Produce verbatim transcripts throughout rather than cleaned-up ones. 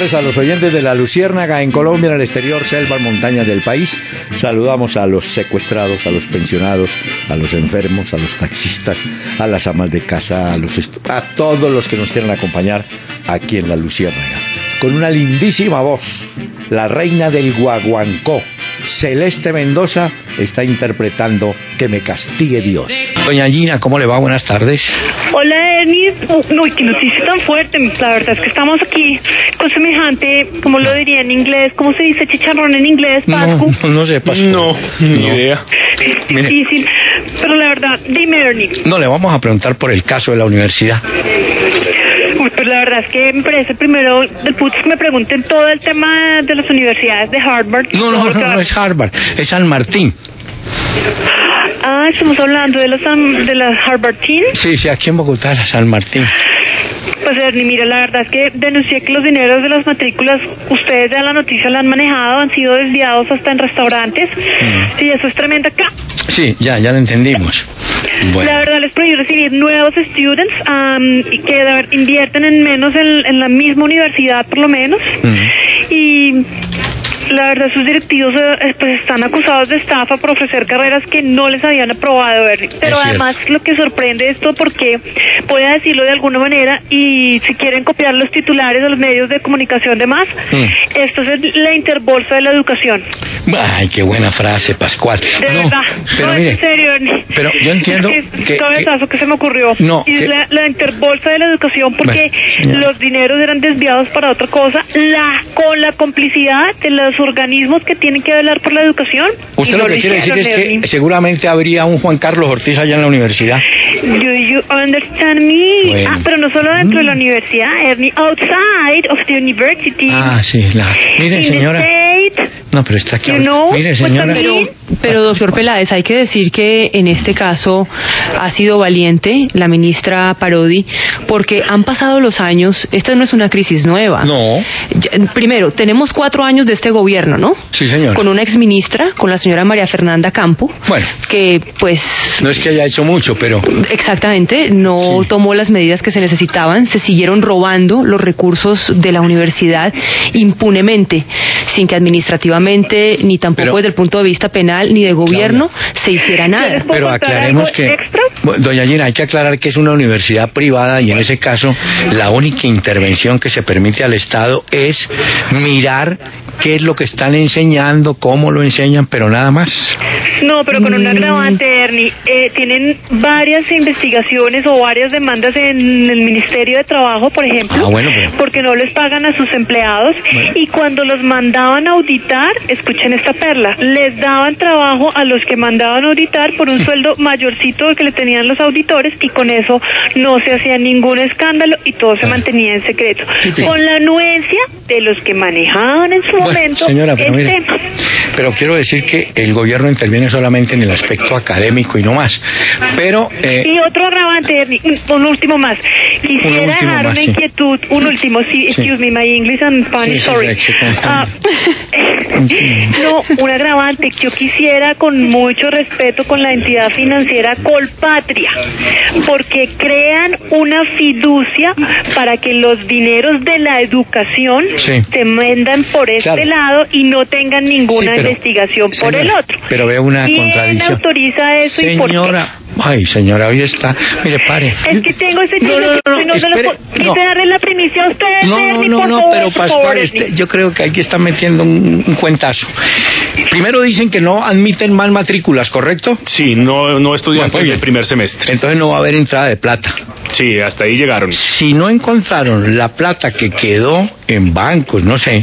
tardes a los oyentes de La Luciérnaga en Colombia, en el exterior, selvas, montañas del país. Saludamos a los secuestrados, a los pensionados, a los enfermos, a los taxistas, a las amas de casa, a, los a todos los que nos quieran acompañar aquí en La Luciérnaga. Con una lindísima voz, la reina del guaguancó, Celeste Mendoza, está interpretando Que me castigue Dios. Doña Gina, ¿cómo le va? Buenas tardes. Hola, Denis. Uy, qué noticia tan fuerte. La verdad es que estamos aquí con semejante, como lo diría en inglés, ¿cómo se dice chicharrón en inglés, Pascu? No, no, no sé, Pascu. No, ni no. idea. Es difícil, mire. Pero la verdad, dime, Denis. No, le vamos a preguntar por el caso de la universidad. Pues la verdad es que me parece primero del putz que me pregunten todo el tema de las universidades de Harvard. No, no, no, no, no es Harvard, es San Martín. Ah, estamos hablando de las de la Harvard Teen. Sí, sí, aquí en Bogotá, la San Martín. Pues Ernie, mira, la verdad es que denuncié que los dineros de las matrículas, ustedes ya la noticia la han manejado, han sido desviados hasta en restaurantes, mm. y eso es tremendo acá. Sí, ya, ya lo entendimos. Bueno. La verdad les prohíbe recibir nuevos students um, y que ver, invierten en menos en, en la misma universidad por lo menos, mm. y... La verdad, sus directivos eh, pues están acusados de estafa por ofrecer carreras que no les habían aprobado, Bernie. Pero es además cierto. Lo que sorprende esto, porque voy a decirlo de alguna manera, y si quieren copiar los titulares de los medios de comunicación demás, mm. esto es la Interbolsa de la educación. Ay, qué buena frase, Pascual. De no, verdad, pero no, mire, es en serio, Bernie. Pero yo entiendo es que... que, que, que se me ocurrió. No, y es que, la, la Interbolsa de la educación, porque bueno, los dineros eran desviados para otra cosa, la con la complicidad de los organismos que tienen que velar por la educación. Usted lo que quiere decir es que seguramente habría un Juan Carlos Ortiz allá en la universidad. Do you understand me? Bueno. Ah, pero no solo dentro mm. de la universidad, Ernie, outside of the university. Ah, sí, la... Mire, señora... No, pero está aquí. You know, mire, señora... Pues también... pero, pero, doctor Peláez, hay que decir que en este caso ha sido valiente la ministra Parodi, porque han pasado los años, esta no es una crisis nueva. No. Ya, primero, tenemos cuatro años de este gobierno, ¿no? Sí, señora. Con una exministra, con la señora María Fernanda Campo, bueno, que pues... No es que haya hecho mucho, pero... Exactamente, no sí. tomó las medidas que se necesitaban, se siguieron robando los recursos de la universidad impunemente, sin que administrativamente, ni tampoco pero, desde el punto de vista penal, ni de gobierno, claro, se hiciera nada. Pero aclaremos que... Extra? Doña Gina, hay que aclarar que es una universidad privada y en ese caso la única intervención que se permite al Estado es mirar qué es lo que están enseñando, cómo lo enseñan, pero nada más. No, pero con un agravante, Ernie, eh, tienen varias investigaciones o varias demandas en el Ministerio de Trabajo, por ejemplo, ah, bueno, bueno. porque no les pagan a sus empleados, bueno. y cuando los mandaban a auditar, escuchen esta perla, les daban trabajo a los que mandaban a auditar por un sueldo mayorcito del que le tenían los auditores, y con eso no se hacía ningún escándalo y todo se bueno. mantenía en secreto, sí, sí. con la anuencia de los que manejaban en su bueno, momento señora, pero el mire, tema. Pero quiero decir que el gobierno interviene solamente en el aspecto académico y no más, pero... Eh, y otro agravante, Ernie, un, un último más. Quisiera un último dejar más, una inquietud, sí. un último, sí, excuse sí. me, my English and Spanish, sí, sorry. Sí, sí, sí, sí. Uh, no, un agravante que yo quisiera con mucho respeto con la entidad financiera Colpatria, porque crean una fiducia para que los dineros de la educación sí. se vendan por este claro. lado y no tengan ninguna sí, pero, investigación por señora, el otro. Pero veo una ¿Quién contradicción. autoriza eso señora. y por qué? Ay, señora, hoy está. Mire, pare. Es que tengo ese chico. No, no, no, no, no, no. darle la primicia a ustedes. No, no, no, no, pero Pascual, este, yo creo que aquí están metiendo un, un cuentazo. Primero dicen que no admiten más matrículas, ¿correcto? Sí, no, no estudiantes bueno, del primer semestre. Entonces no va a haber entrada de plata. Sí, hasta ahí llegaron. Si no encontraron la plata que quedó en bancos, no sé,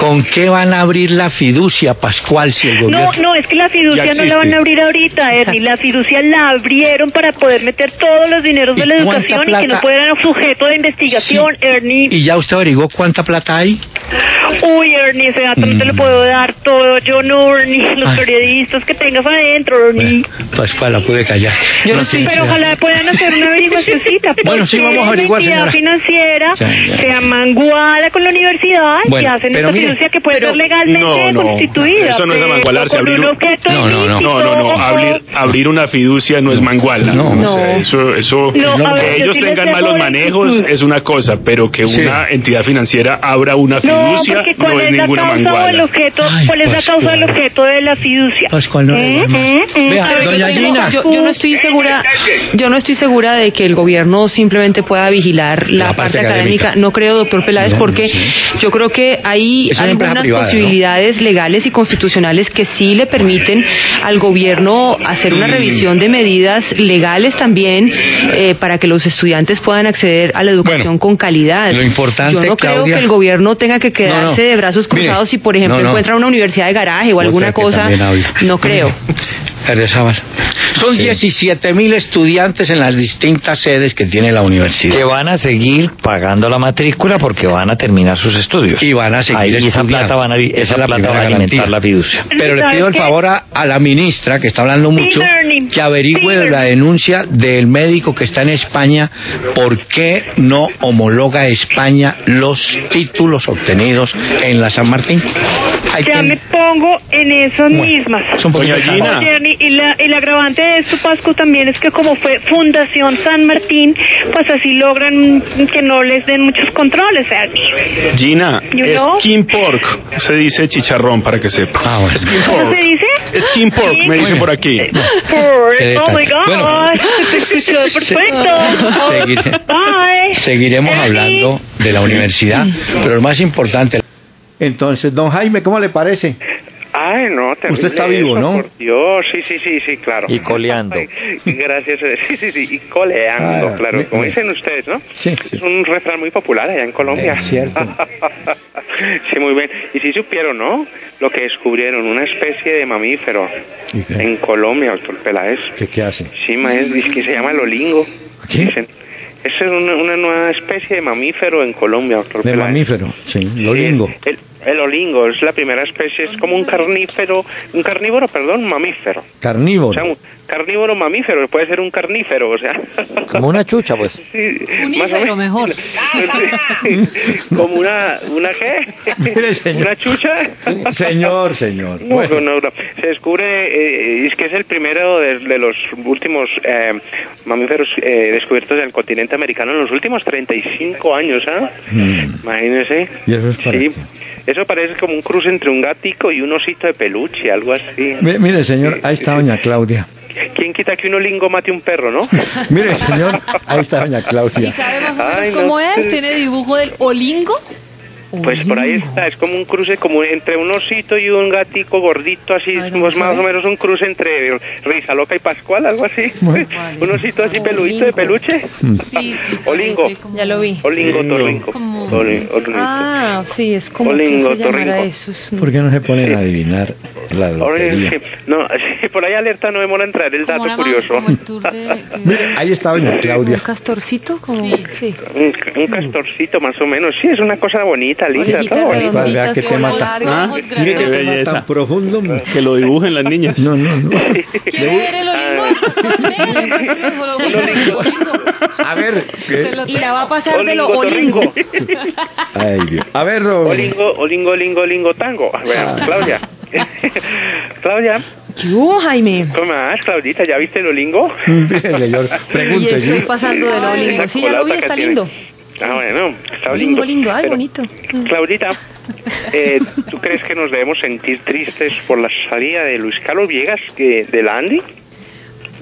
¿con qué van a abrir la fiducia, Pascual, si el gobierno... No, no, es que la fiducia no la van a abrir ahorita, Ernie. La fiducia la abrieron para poder meter todos los dineros de la educación plata... y que no fueran objeto de investigación, sí. Ernie. ¿Y ya usted averiguó cuánta plata hay? Uy, Ernie. Ernie, o sea, mm. no te lo puedo dar todo. Yo no, Ernie, los Ay. periodistas que tengas adentro, Ernie. Bueno, Pascual, la pude callar. Yo no, no sí, pero ojalá puedan hacer una averiguacióncita. Bueno, sí, vamos a averiguar, señora. La entidad financiera se amanguada con la universidad, bueno, que hacen esta fiducia que puede ser legalmente no, no, constituida. Eso no es amangualarse, abrir un... No, no, no, no, no, no, abrir, abrir una fiducia no es manguala. No, no. O sea, eso, eso, no, que ellos sí tengan malos manejos es una cosa, pero que sí. una entidad financiera abra una fiducia no, no es, es ninguna manguala. Objeto, Ay, ¿cuál es la causa del objeto de la fiducia? Pascual, no ¿Eh? ¿Eh? ¿Eh? Vea, ver, doña Gina. Yo, yo no estoy segura, yo no estoy segura de que el gobierno simplemente pueda vigilar la, la parte, parte académica. académica. No creo, doctor Peláez, no, porque no sé. yo creo que hay algunas privada, posibilidades ¿no? legales y constitucionales que sí le permiten al gobierno hacer una revisión de medidas legales también eh, para que los estudiantes puedan acceder a la educación bueno, con calidad. Lo importante, Yo no Claudia... creo que el gobierno tenga que quedarse no, no. de brazos cruzados Mire, si, por ejemplo, no, no. encuentra una universidad de garaje o alguna cosa. No creo. Son sí. diecisiete mil estudiantes en las distintas sedes que tiene la universidad. Que van a seguir pagando la matrícula porque van a terminar sus estudios. Y van a seguir Ahí, estudiando. Esa plata, van a, esa esa plata va a alimentar la fiducia. Pero le pido el favor a, a la ministra, que está hablando mucho, que averigüe la denuncia del médico que está en España. ¿Por qué no homologa España los títulos obtenidos en la San Martín? Hay ya quien... me pongo en esas bueno, mismas. Doña Gina. Y la, el agravante de esto, Pascu, también es que como fue Fundación San Martín, pues así logran que no les den muchos controles. Ernie. Gina, you es know? Skin pork, se dice chicharrón, para que sepa. Ah, bueno. Skin pork. ¿Cómo se dice? Skin pork, ¿Sí? me dicen bueno. por aquí. Pork, oh my God. Bueno. Perfecto. Seguire, Bye. Seguiremos Ernie. hablando de la universidad, pero lo más importante... Entonces, don Jaime, ¿cómo le parece? Ay, no, Usted está vivo, eso, ¿no? Por Dios, sí, sí, sí, sí, claro. Y coleando. Ay, gracias, sí, sí, sí, y coleando, ah, claro, me, como me... dicen ustedes, ¿no? Sí. Es un refrán muy popular allá en Colombia. Es cierto. Sí, muy bien. Y sí supieron, ¿no? Lo que descubrieron, una especie de mamífero en Colombia, doctor Peláez. ¿Qué, qué hace? Sí, maestro, es que se llama el olingo. ¿Qué? Dicen. Esa es una, una nueva especie de mamífero en Colombia, doctor Peláez. De mamífero, sí, el olingo. El, el, El olingo es la primera especie, es como un carnífero, un carnívoro, perdón, mamífero. Carnívoro. O sea, un carnívoro mamífero, puede ser un carnífero, o sea. Como una chucha, pues. Sí, un ífero mejor. Sí, como una, ¿una qué? Mire, señor. ¿Una chucha? Sí, señor, señor. No, bueno. no, no. Se descubre, eh, es que es el primero de, de los últimos eh, mamíferos eh, descubiertos del continente americano en los últimos treinta y cinco años, ¿ah? ¿eh? Mm. Imagínese. Y eso es para sí. Eso parece como un cruce entre un gatico y un osito de peluche, algo así. M mire, señor, ahí está doña Claudia. ¿Quién quita que un olingo mate un perro, no? Mire, señor, ahí está doña Claudia. ¿Y sabe más o menos Ay, cómo no es? Sé. ¿Tiene dibujo del olingo? Pues olingo. Por ahí está, es como un cruce como entre un osito y un gatico gordito, así Ay, no más sabe. o menos un cruce entre Risaloca y Pascual, algo así. Bueno. Un osito así peludito de peluche. Sí, sí. Olingo. Como... Ya lo vi. Olingo, torrinco. Como... Olingo, olingo. Ah, sí, es como olingo, que se llamará eso. Sí. ¿Por qué no se ponen sí. a adivinar la lotería? Sí. No, sí, por ahí alerta no demora entrar el dato curioso. Como el tour de, de... Mire, ahí está doña Claudia. ¿Un castorcito? Como... Sí. sí. Un, un castorcito más o menos, sí, es una cosa bonita. Linda, Pascual, vea que te mata. ¿Ah? Mire que belleza. Tan profundo que lo dibujen las niñas. No, no, no. ¿Quiere ver el olingo? A ver. Y la va a pasar de lo olingo. Ay, Dios. A ver, don. Olingo, olingo, olingo, olingo, tango. A ver, Claudia. Claudia. ¿Qué hubo, Jaime? ¿Cómo vas, Claudita? ¿Ya viste el olingo? Señor, pregúntale. Estoy pasando del olingo. Sí, ya lo vi, está lindo. Ah, bueno, está lindo, lindo, ay, pero, bonito. Claudita, eh, ¿tú crees que nos debemos sentir tristes por la salida de Luis Carlos Villegas que, de la ANDI?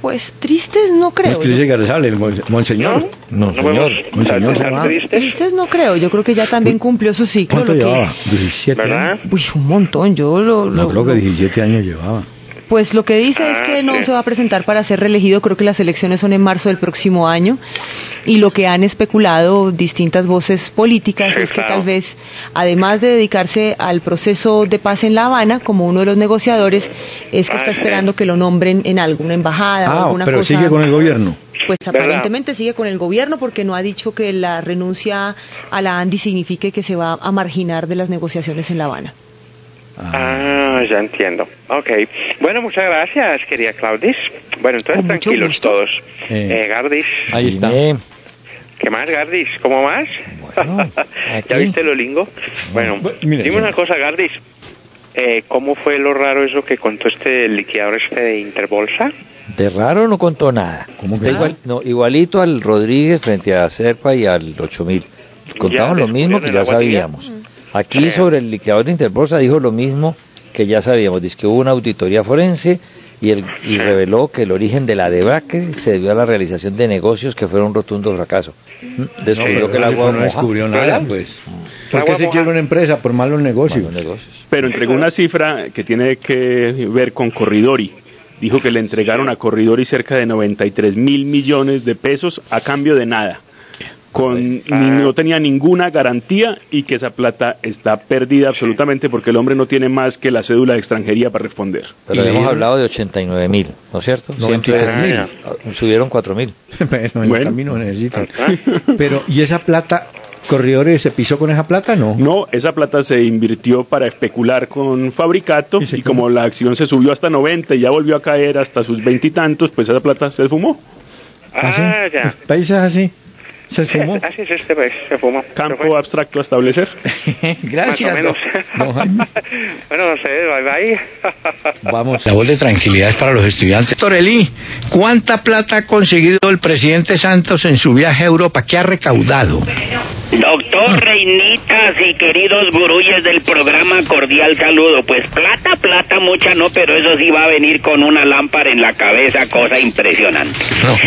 Pues tristes no creo. No es triste que sale, monseñor. No, no, señor. No monseñor, tristes. tristes no creo. Yo creo que ya también cumplió su ciclo. ¿Cuánto lo llevaba? Que... ¿diecisiete ¿verdad? Años? Uy, un montón. Yo lo, lo, no creo que diecisiete años llevaba. Pues lo que dice ah, es que no sí. se va a presentar para ser reelegido, creo que las elecciones son en marzo del próximo año, y lo que han especulado distintas voces políticas sí, es claro. que tal vez, además de dedicarse al proceso de paz en La Habana, como uno de los negociadores, es que ah, está esperando sí. que lo nombren en alguna embajada ah, o alguna pero cosa. Pero sigue con el gobierno. Pues aparentemente ¿verdad? sigue con el gobierno porque no ha dicho que la renuncia a la ANDI signifique que se va a marginar de las negociaciones en La Habana. Ah, ya entiendo. Ok. Bueno, muchas gracias, querida Claudis. Bueno, entonces con tranquilos todos. Eh, eh, Gardis. Ahí está. ¿Qué más, Gardis? ¿Cómo más? Bueno, ¿ya viste el Olingo? Bueno, bueno mira, dime una cosa, Gardis. Eh, ¿Cómo fue lo raro eso que contó este liquidador este de Interbolsa? De raro no contó nada. ¿Cómo está igual, no, igualito al Rodríguez frente a Serpa y al ochenta mil. Contaban lo mismo que ya sabíamos. Guatilla. Aquí sobre el liquidador de Interbolsa dijo lo mismo que ya sabíamos. Dice que hubo una auditoría forense y, el, y reveló que el origen de la debacle se debió a la realización de negocios que fueron rotundos fracasos. Descubrió no, que el agua no descubrió nada, pues. ¿Por qué se quiere una empresa? Por malos negocios. Malos negocios. Pero entregó una cifra que tiene que ver con Corridori. Dijo que le entregaron a Corridori cerca de noventa y tres mil millones de pesos a cambio de nada. Con, ah. No tenía ninguna garantía y que esa plata está perdida absolutamente porque el hombre no tiene más que la cédula de extranjería para responder. Pero y hemos bien. hablado de ochenta y nueve mil, ¿no es cierto? noventa y tres mil. Subieron cuatro mil. Bueno, en bueno. el camino necesitan. Pero, ¿y esa plata, Corridores se pisó con esa plata? No. No, esa plata se invirtió para especular con Fabricato y, y como la acción se subió hasta noventa y ya volvió a caer hasta sus veintitantos, pues esa plata se fumó. Ah, ya. Países así. ¿Se fumó? Así es este país, se fumó. Campo abstracto a establecer. Gracias. Más o menos. Bueno, no sé, bye bye. Vamos. La voz de tranquilidad es para los estudiantes. Torelí, ¿cuánta plata ha conseguido el presidente Santos en su viaje a Europa? ¿Qué ha recaudado? Doctor, reinitas y queridos gurúes del programa, cordial saludo. Pues plata, plata, mucha no, pero eso sí va a venir con una lámpara en la cabeza, cosa impresionante. No.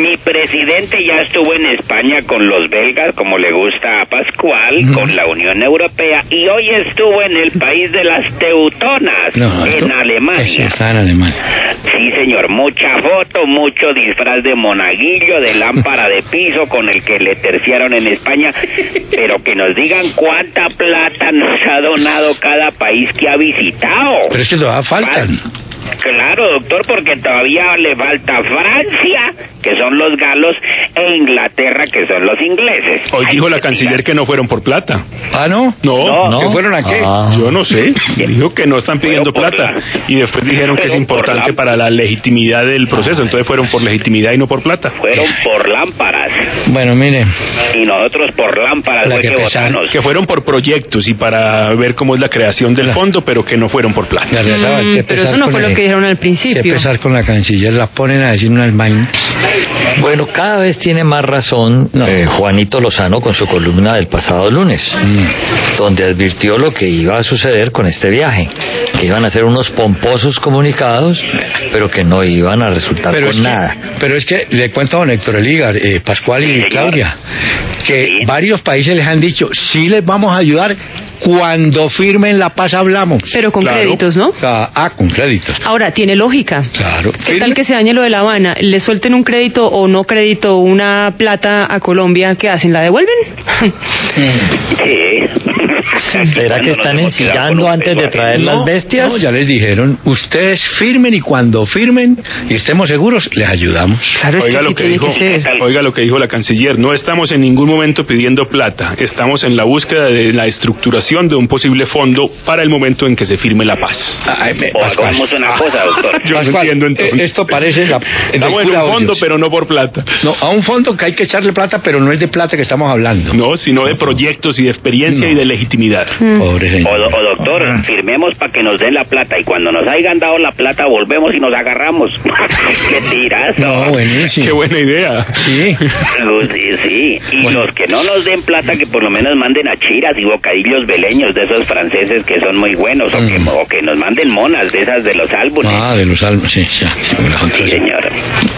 Mi presidente ya estuvo en España con los belgas, como le gusta a Pascual, no. con la Unión Europea, y hoy estuvo en el país de las Teutonas, no, en Alemania. Está en Alemania. Sí, señor, mucha foto, mucho disfraz de monaguillo, de lámpara de piso con el que le terciaron en España. Pero que nos digan cuánta plata nos ha donado cada país que ha visitado. Pero es que todavía faltan. Claro, doctor, porque todavía le falta Francia, que son los galos, e Inglaterra, que son los ingleses. Hoy dijo la canciller que no fueron por plata. ¿Ah, no? No, no. ¿Que fueron a qué? Ah. Yo no sé. Dijo que no están pidiendo plata. La... Y después dijeron que es importante la... para la legitimidad del proceso. Entonces fueron por legitimidad y no por plata. Fueron por lámparas. Bueno, mire. Y nosotros por lámparas. La que, que, que fueron por proyectos y para ver cómo es la creación del la... fondo, pero que no fueron por plata. Mm, pero eso no fue lo que dijeron al principio. Que empezar con la canciller, la ponen a decir una almaina. Bueno, cada vez tiene más razón no. eh, Juanito Lozano con su columna del pasado lunes, mm. donde advirtió lo que iba a suceder con este viaje, que iban a ser unos pomposos comunicados, pero que no iban a resultar pero con nada. Que, pero es que le cuento a don Héctor Elígar, eh, Pascual y Claudia, que varios países les han dicho, sí les vamos a ayudar, cuando firmen la paz hablamos. Pero con claro. créditos, ¿no? Ah, con créditos. Ahora, tiene lógica. Claro. ¿Qué Firme? tal que se dañe lo de La Habana? ¿Le suelten un crédito o no crédito, una plata a Colombia? ¿Qué hacen? ¿La devuelven? Sí. ¿Será que están ensillando antes de traer no, las bestias? No, ya les dijeron, ustedes firmen y cuando firmen y estemos seguros, les ayudamos. Claro, oiga, es que lo que dijo, que oiga lo que dijo la canciller, no estamos en ningún momento pidiendo plata, estamos en la búsqueda de la estructuración de un posible fondo para el momento en que se firme la paz. Ay, me, Pascual, o una cosa, doctor. Yo Pascual, no entiendo entonces. Eh, esto parece la, la en un fondo, pero no por plata. No, a un fondo que hay que echarle plata, pero no es de plata que estamos hablando. No, sino de proyectos y de experiencia no. y de legitimidad. Mm. Pobre señor. O, o doctor, ah. firmemos para que nos den la plata y cuando nos hayan dado la plata volvemos y nos agarramos. ¡Qué tirazo! No, buenísimo. ¡Qué buena idea! Sí. sí, sí. Y bueno. los que no nos den plata, que por lo menos manden a chiras y bocadillos velinos. De esos franceses que son muy buenos, o, mm. que, o que nos manden monas de esas de los álbumes. Ah, de los álbumes, sí, ya. Sí, señor.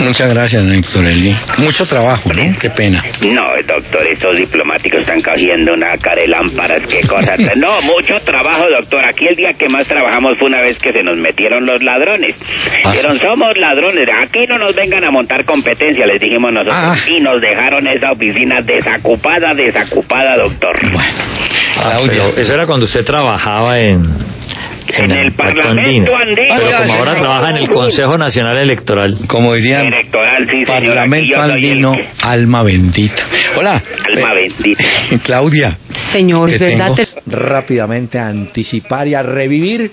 Muchas gracias, Héctor Eli. Mucho trabajo, ¿no? Qué pena. No, doctor, estos diplomáticos están cogiendo una cara de lámparas, qué cosa. No, mucho trabajo, doctor. Aquí el día que más trabajamos fue una vez que se nos metieron los ladrones. Ah. Dijeron, somos ladrones, aquí no nos vengan a montar competencia, les dijimos nosotros. Ah. Y nos dejaron esa oficina desocupada, desocupada, doctor. Bueno. Ah, pero eso era cuando usted trabajaba en En, en el, el Parlamento andino. andino. Pero como ahora trabaja en el Consejo Nacional Electoral. Como dirían, Electoral, sí, Parlamento andino, el... alma bendita. Hola. Alma eh, bendita. Claudia. Señor, ¿verdad? Te... Rápidamente a anticipar y a revivir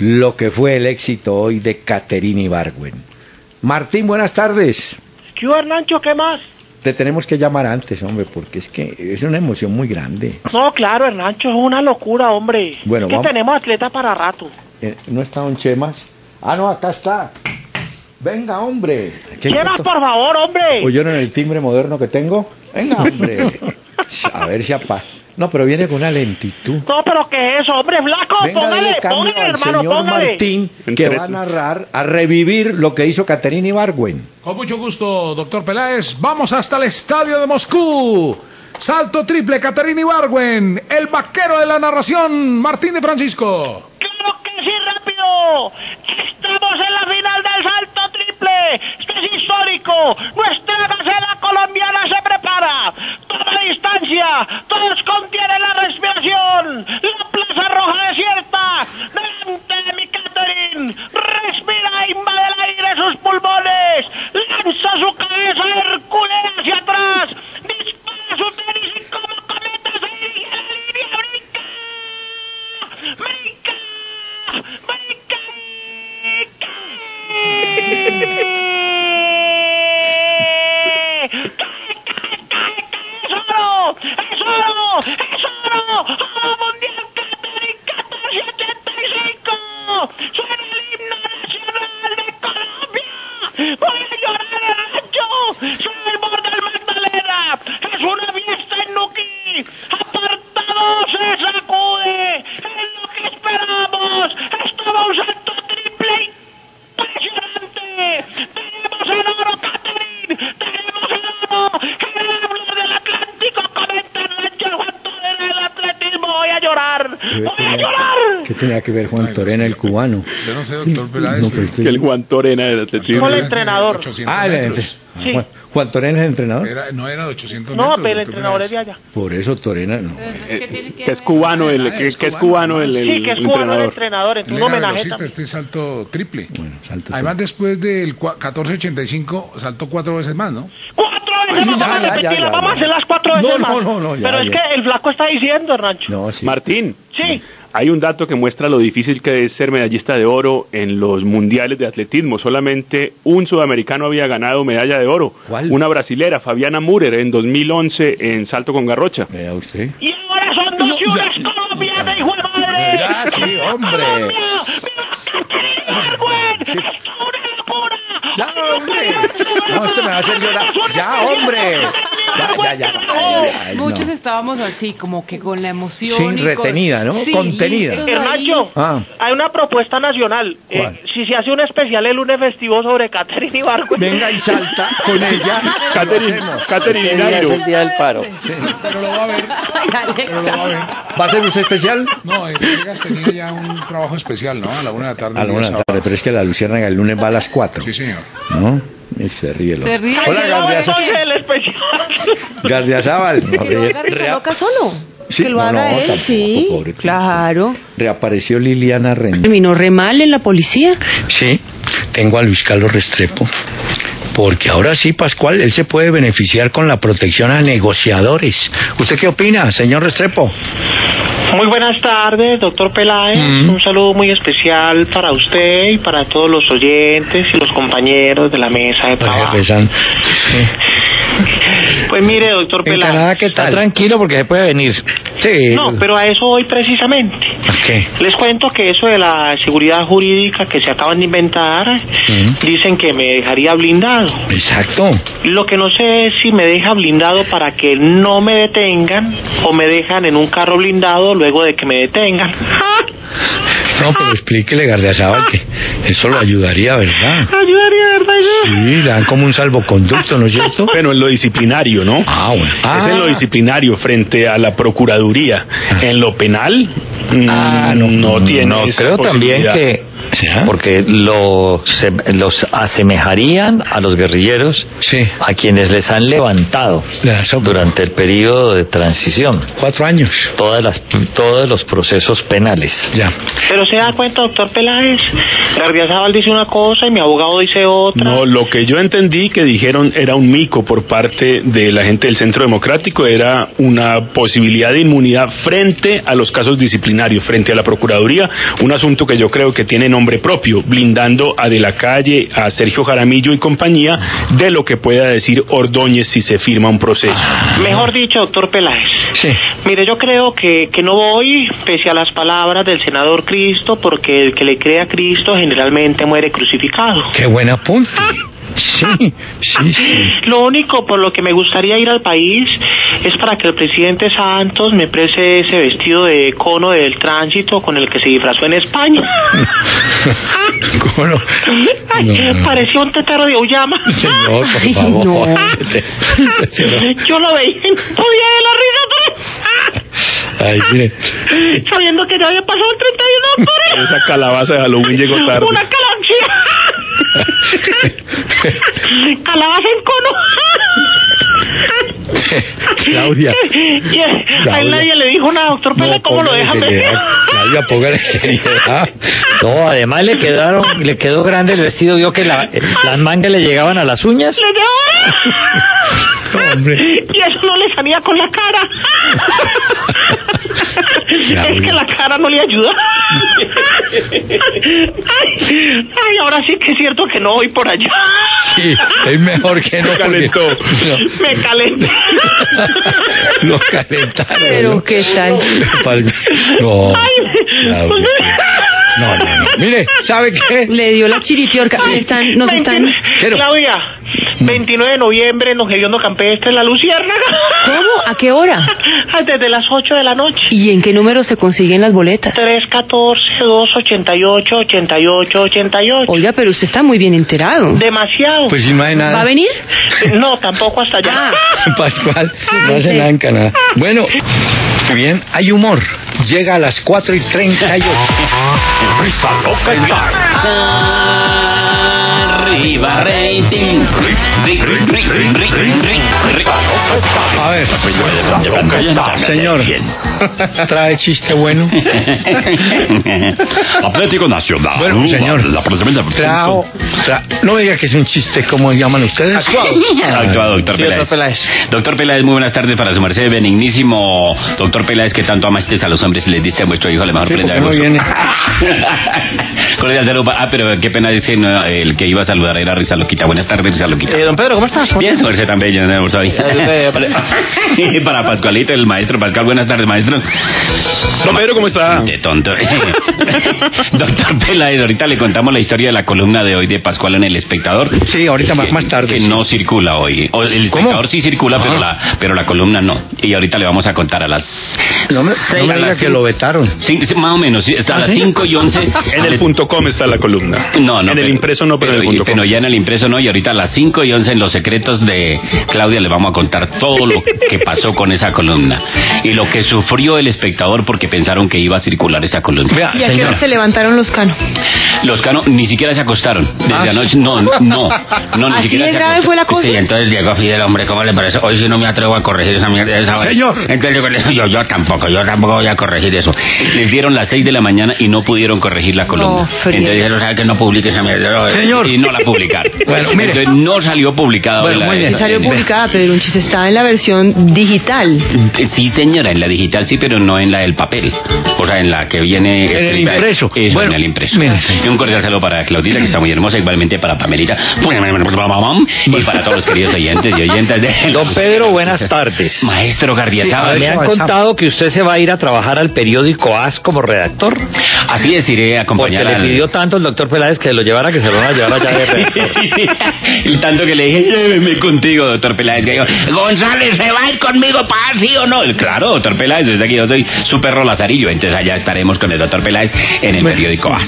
lo que fue el éxito hoy de Catherine Ibargüen. Martín, buenas tardes. ¿Qué, Hernancho? ¿Qué más? Te tenemos que llamar antes, hombre, porque es que es una emoción muy grande. No, claro, Hernancho, es una locura, hombre. Bueno, es que vamos... tenemos atleta para rato. Eh, ¿No está Don Chemas? Ah, no, acá está. Venga, hombre. Chemas, por favor, hombre. ¿Oyeron en el timbre moderno que tengo? Venga, hombre. A ver si apa... No, pero viene con una lentitud. No, pero ¿qué es eso, hombre, flaco? Venga, póngale, póngale, al hermano, señor póngale. Martín, que va a narrar, a revivir lo que hizo Catherine Ibargüen. Con mucho gusto, doctor Peláez. Vamos hasta el estadio de Moscú. Salto triple, Catherine Ibargüen. El vaquero de la narración, Martín de Francisco. ¡Claro que sí, rápido! Estamos en la final del salto triple. Esto es histórico. Nuestra gacela colombiana se prepara. Toma distancia. Todos contienen la respiración. La plaza roja desierta. Delante de mi Catherine. Respira, invade el aire sus pulmones. Lanza su cabeza herculea hacia atrás. Dispara su tenis y como cometa se dirige a la línea. ¡Brinca! ¡Brinca! ¡Brinca! ¡Cae, cae, cae, cae! ¡Es oro! ¡Es oro! ¡Es oro! ¡Oro mundial Catherine catorce ochenta y cinco! ¡Suena el himno nacional de Colombia! ¡Voy a llorar el rancho! ¡Soy el borde del Magdalena! ¡Es una fiesta en Nuquí! ¡Apartado se sacude! ¡Es lo que esperamos! ¡Estaba un salto triple impresionante! ¡Tenemos el oro, Catherine! ¡Tenemos el oro! ¡El hablo del Atlántico! ¡Comenta el Juan Torena del atletismo! ¡Voy a llorar! ¡Voy a llorar! ¿Qué tenía que ver Juan Torena, el cubano? Yo no sé, doctor Peláez. No, pero estoy... que el Juan Torena del atletismo. Con el entrenador. Ah, el sí. ¿Juan Torena es el entrenador? Era, no era de ochocientos metros. No, pero el entrenador es de allá. Por eso Torena no. Entonces, ¿qué tiene que, que es cubano el, ah, que, es que es cubano el, el sí, que es cubano el entrenador. Es un homenaje. Este salto triple. Bueno, salto además, triple. Después del catorce ochenta y cinco saltó cuatro veces más, ¿no? Cuatro veces más. Vamos a repetirla, vamos a hacer las cuatro veces no, más. No, no, no. Ya, pero ya. Es que el flaco está diciendo, Rancho. No, sí. Martín. Sí. Hay un dato que muestra lo difícil que es ser medallista de oro en los mundiales de atletismo. Solamente un sudamericano había ganado medalla de oro. ¿Cuál? Una brasilera, Fabiana Mürer, en dos mil once en salto con garrocha. Vea usted. Y ahora son dos ciudades no, colombianas, hijo de madre. Ya, sí, hombre. ¡Viva Catherine Ibargüen! ¡Esto es una locura! ¡Ya, hombre! No, esto me va a hacer llorar. ¡Ya, hombre! Ya, ya, ya, ya, ya, muchos no. estábamos así, como que con la emoción. Sin y retenida, con... ¿no? Sí, contenida. Hernancho, ah. hay una propuesta nacional. Eh, si se hace un especial el lunes festivo sobre Catherine Ibargüen. Venga y salta con ella. Catherine, Catherine es el día del paro. Sí, pero lo va a ver. Pero lo va a ver. ¿Va a ser usted especial? No, eh, tenía ya un trabajo especial, ¿no? A la una de la tarde. A la una de la tarde, pero es que la Luciérnaga el lunes va a las cuatro. Sí, señor. ¿No? Y se ríe. Se ríe. Hola, Gardiazabal. ¿Se loca solo? Sí, que lo no, haga no, él, tampoco, sí, pobre, claro. Reapareció Liliana Rendón. Terminó re mal en la policía. Sí, tengo a Luis Carlos Restrepo. Porque ahora sí, Pascual, él se puede beneficiar con la protección a negociadores. ¿Usted qué opina, señor Restrepo? Muy buenas tardes, doctor Peláez. Mm. Un saludo muy especial para usted y para todos los oyentes y los compañeros de la mesa de trabajo. Pues mire, doctor Peláez. En Canadá, ¿qué tal? Está tranquilo porque se puede venir. Sí. No, pero a eso voy precisamente. Okay. Les cuento que eso de la seguridad jurídica que se acaban de inventar, mm. dicen que me dejaría blindado. Exacto. Lo que no sé es si me deja blindado para que no me detengan o me dejan en un carro blindado luego de que me detengan. ¡Ja! No, pero explíquele, Gardiazabal, que eso lo ayudaría, ¿verdad? Ayudaría, ¿verdad? Sí, le dan como un salvoconducto, ¿no es cierto? Pero en lo disciplinario, ¿no? Ah, bueno. Ah. Es en lo disciplinario frente a la Procuraduría. Ah. En lo penal, ah, no, no, no tiene no, creo también que ¿Sí? Porque lo, se, los asemejarían a los guerrilleros, sí, a quienes les han levantado ya, son... durante el periodo de transición. Cuatro años. Todas las, todos los procesos penales. Ya. Pero se da cuenta, doctor Peláez, Gardiazabal dice una cosa y mi abogado dice otra. No, lo que yo entendí que dijeron era un mico por parte de la gente del Centro Democrático, era una posibilidad de inmunidad frente a los casos disciplinarios, frente a la Procuraduría, un asunto que yo creo que tiene nombre propio, blindando a De la Calle, a Sergio Jaramillo y compañía, de lo que pueda decir Ordóñez si se firma un proceso. Mejor dicho, doctor Peláez. Sí. Mire, yo creo que, que no voy, pese a las palabras del senador Cristo, porque el que le cree a Cristo generalmente muere crucificado. ¡Qué buen apunte! Sí, sí, sí. Lo único por lo que me gustaría ir al país es para que el presidente Santos me preste ese vestido de cono del tránsito con el que se disfrazó en España. ¿Cómo no? No, no. Parecía un tetero de Ullama. Señor, por favor. Ay, no. Yo lo veía en podía de la risa. Ay, mire. Sabiendo que ya había pasado el treinta y uno de octubre. Esa calabaza de Halloween llegó tarde. Una calabaza. Calabaza en cono. Claudia. A él nadie le dijo nada, doctor Pérez, no, ¿cómo lo deja? Claudia, póngale seriedad. No, además le quedaron, le quedó grande el vestido, vio que la, las mangas le llegaban a las uñas. No, hombre. Y eso no le salía con la cara. Es que la cara no le ayuda. Ay, ay, ahora sí que es cierto que no voy por allá. Sí, es mejor que no. Me calentó. No. Me calentó. Lo calentaron. Pero ¿no? ¿Qué tal? No. Ay, no. No, no, no. Mire, ¿sabe qué? Le dio la chiripiorca. Ay, están, nos están... Pero... Claudia, veintinueve de noviembre, nos hediondo campestre en La Luciérnaga. ¿Cómo? ¿A qué hora? Desde las ocho de la noche. ¿Y en qué número se consiguen las boletas? tres, catorce, dos, ochenta y ocho, ochenta y ocho, ochenta y ocho. Oiga, pero usted está muy bien enterado. Demasiado. Pues si no hay nada. ¿Va a venir? No, tampoco hasta allá. Ah. Pascual, no hace nada en Canadá. Bueno, bien, hay humor. Llega a las cuatro y treinta y ocho. Risa loca y bar. Arriba rating. A ver, señor, trae chiste bueno. Atlético Nacional. Bueno, señor, la trajo, tra... no diga que es un chiste, ¿cómo llaman ustedes? Actuado. Actuado, doctor, sí, Peláez. doctor Peláez. Doctor Peláez, muy buenas tardes para su merced, benignísimo doctor Peláez, que tanto amaste a los hombres y les dice a vuestro hijo la mejor sí, prenda de gusto. Cordial saludo. Ah, pero qué pena decir, no, el que iba a saludar era Risa Loquita. Buenas tardes, Risa Loquita. Eh, don Pedro, ¿cómo estás? Bien, su merced también, yo no soy. Para Pascualito, el maestro Pascual, buenas tardes, maestro. Don Pedro, ¿cómo está? De tonto. Doctor Peláez, ahorita le contamos la historia de la columna de hoy de Pascual en El Espectador. Sí, ahorita más, más tarde. Que sí. No circula hoy. O el Espectador ¿Cómo? Sí circula, pero la, pero la columna no. Y ahorita le vamos a contar a las... No me, seis, no me digas que lo vetaron. Sí, más o menos, hasta ¿Ah, las cinco y once. En el punto com está la columna. No, no. En pero, el impreso no, pero, pero en el punto com. Pero ya en el impreso no, y ahorita a las cinco y once en Los Secretos de Claudia le vamos a contar todo lo que pasó con esa columna y lo que sufrió el espectador porque pensaron que iba a circular esa columna. Vea, ¿y a qué hora se levantaron los Cano? Los Cano ni siquiera se acostaron desde ah, anoche. No, no, no, no ni siquiera se acostaron. Fue la cosa. Sí, entonces llegó Fidel, hombre, ¿cómo le parece? Hoy sí no me atrevo a corregir esa mierda. Esa Señor. Vez. Entonces yo, yo tampoco, yo tampoco voy a corregir eso. Les dieron las seis de la mañana y no pudieron corregir la columna. No, entonces dijeron, ¿sabe que no publique esa mierda? Señor. Y no la publicaron. Bueno, mire. Entonces no salió publicada. Bueno, muy bien. Salió publicada, Pedro, un chiste, está en la versión digital. Sí, señora, en la digital sí, pero no en la del papel. O sea, en la que viene... En el impreso. Eso, bueno, en el impreso. Mira, sí. Un cordial saludo para Claudita, que está muy hermosa, igualmente para Pamelita. Y para todos los queridos oyentes y oyentas de... Don Pedro, buenas tardes. Maestro Gardiazabal. Sí, me han contado que usted se va a ir a trabajar al periódico A S como redactor. Así es, iré a acompañar. Porque al... le pidió tanto el doctor Peláez que lo llevara, que se lo van a llevar allá de redactor. Y tanto que le dije, lléveme contigo, doctor Peláez, que yo... González, ¿se va a ir conmigo para sí o no? Claro, doctor Peláez, desde aquí yo soy súper rola. Lazarillo. Entonces allá estaremos con el doctor Peláez en el bueno, periódico A.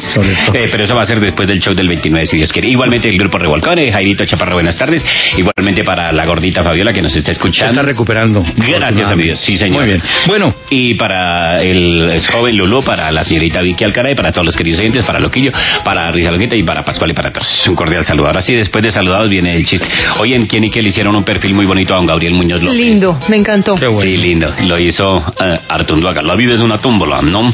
Eh, pero eso va a ser después del show del veintinueve, si Dios quiere. Igualmente el grupo Revolcón, eh, Jairito Chaparro, buenas tardes. Igualmente para la gordita Fabiola que nos está escuchando. Se está recuperando. Gracias a Dios, sí señor. Muy bien. Bueno. Y para el joven Lulú, para la señorita Vicky Alcaray, para todos los queridos oyentes, para Loquillo, para Rizalonguita y para Pascual y para todos. Un cordial saludo. Ahora sí, después de saludados viene el chiste. Hoy en Quién y Qué le hicieron un perfil muy bonito a don Gabriel Muñoz López. Lindo, me encantó. Qué bueno. Sí, lindo. Lo hizo eh, Artunduaga. La vida es una tómbola, ¿no?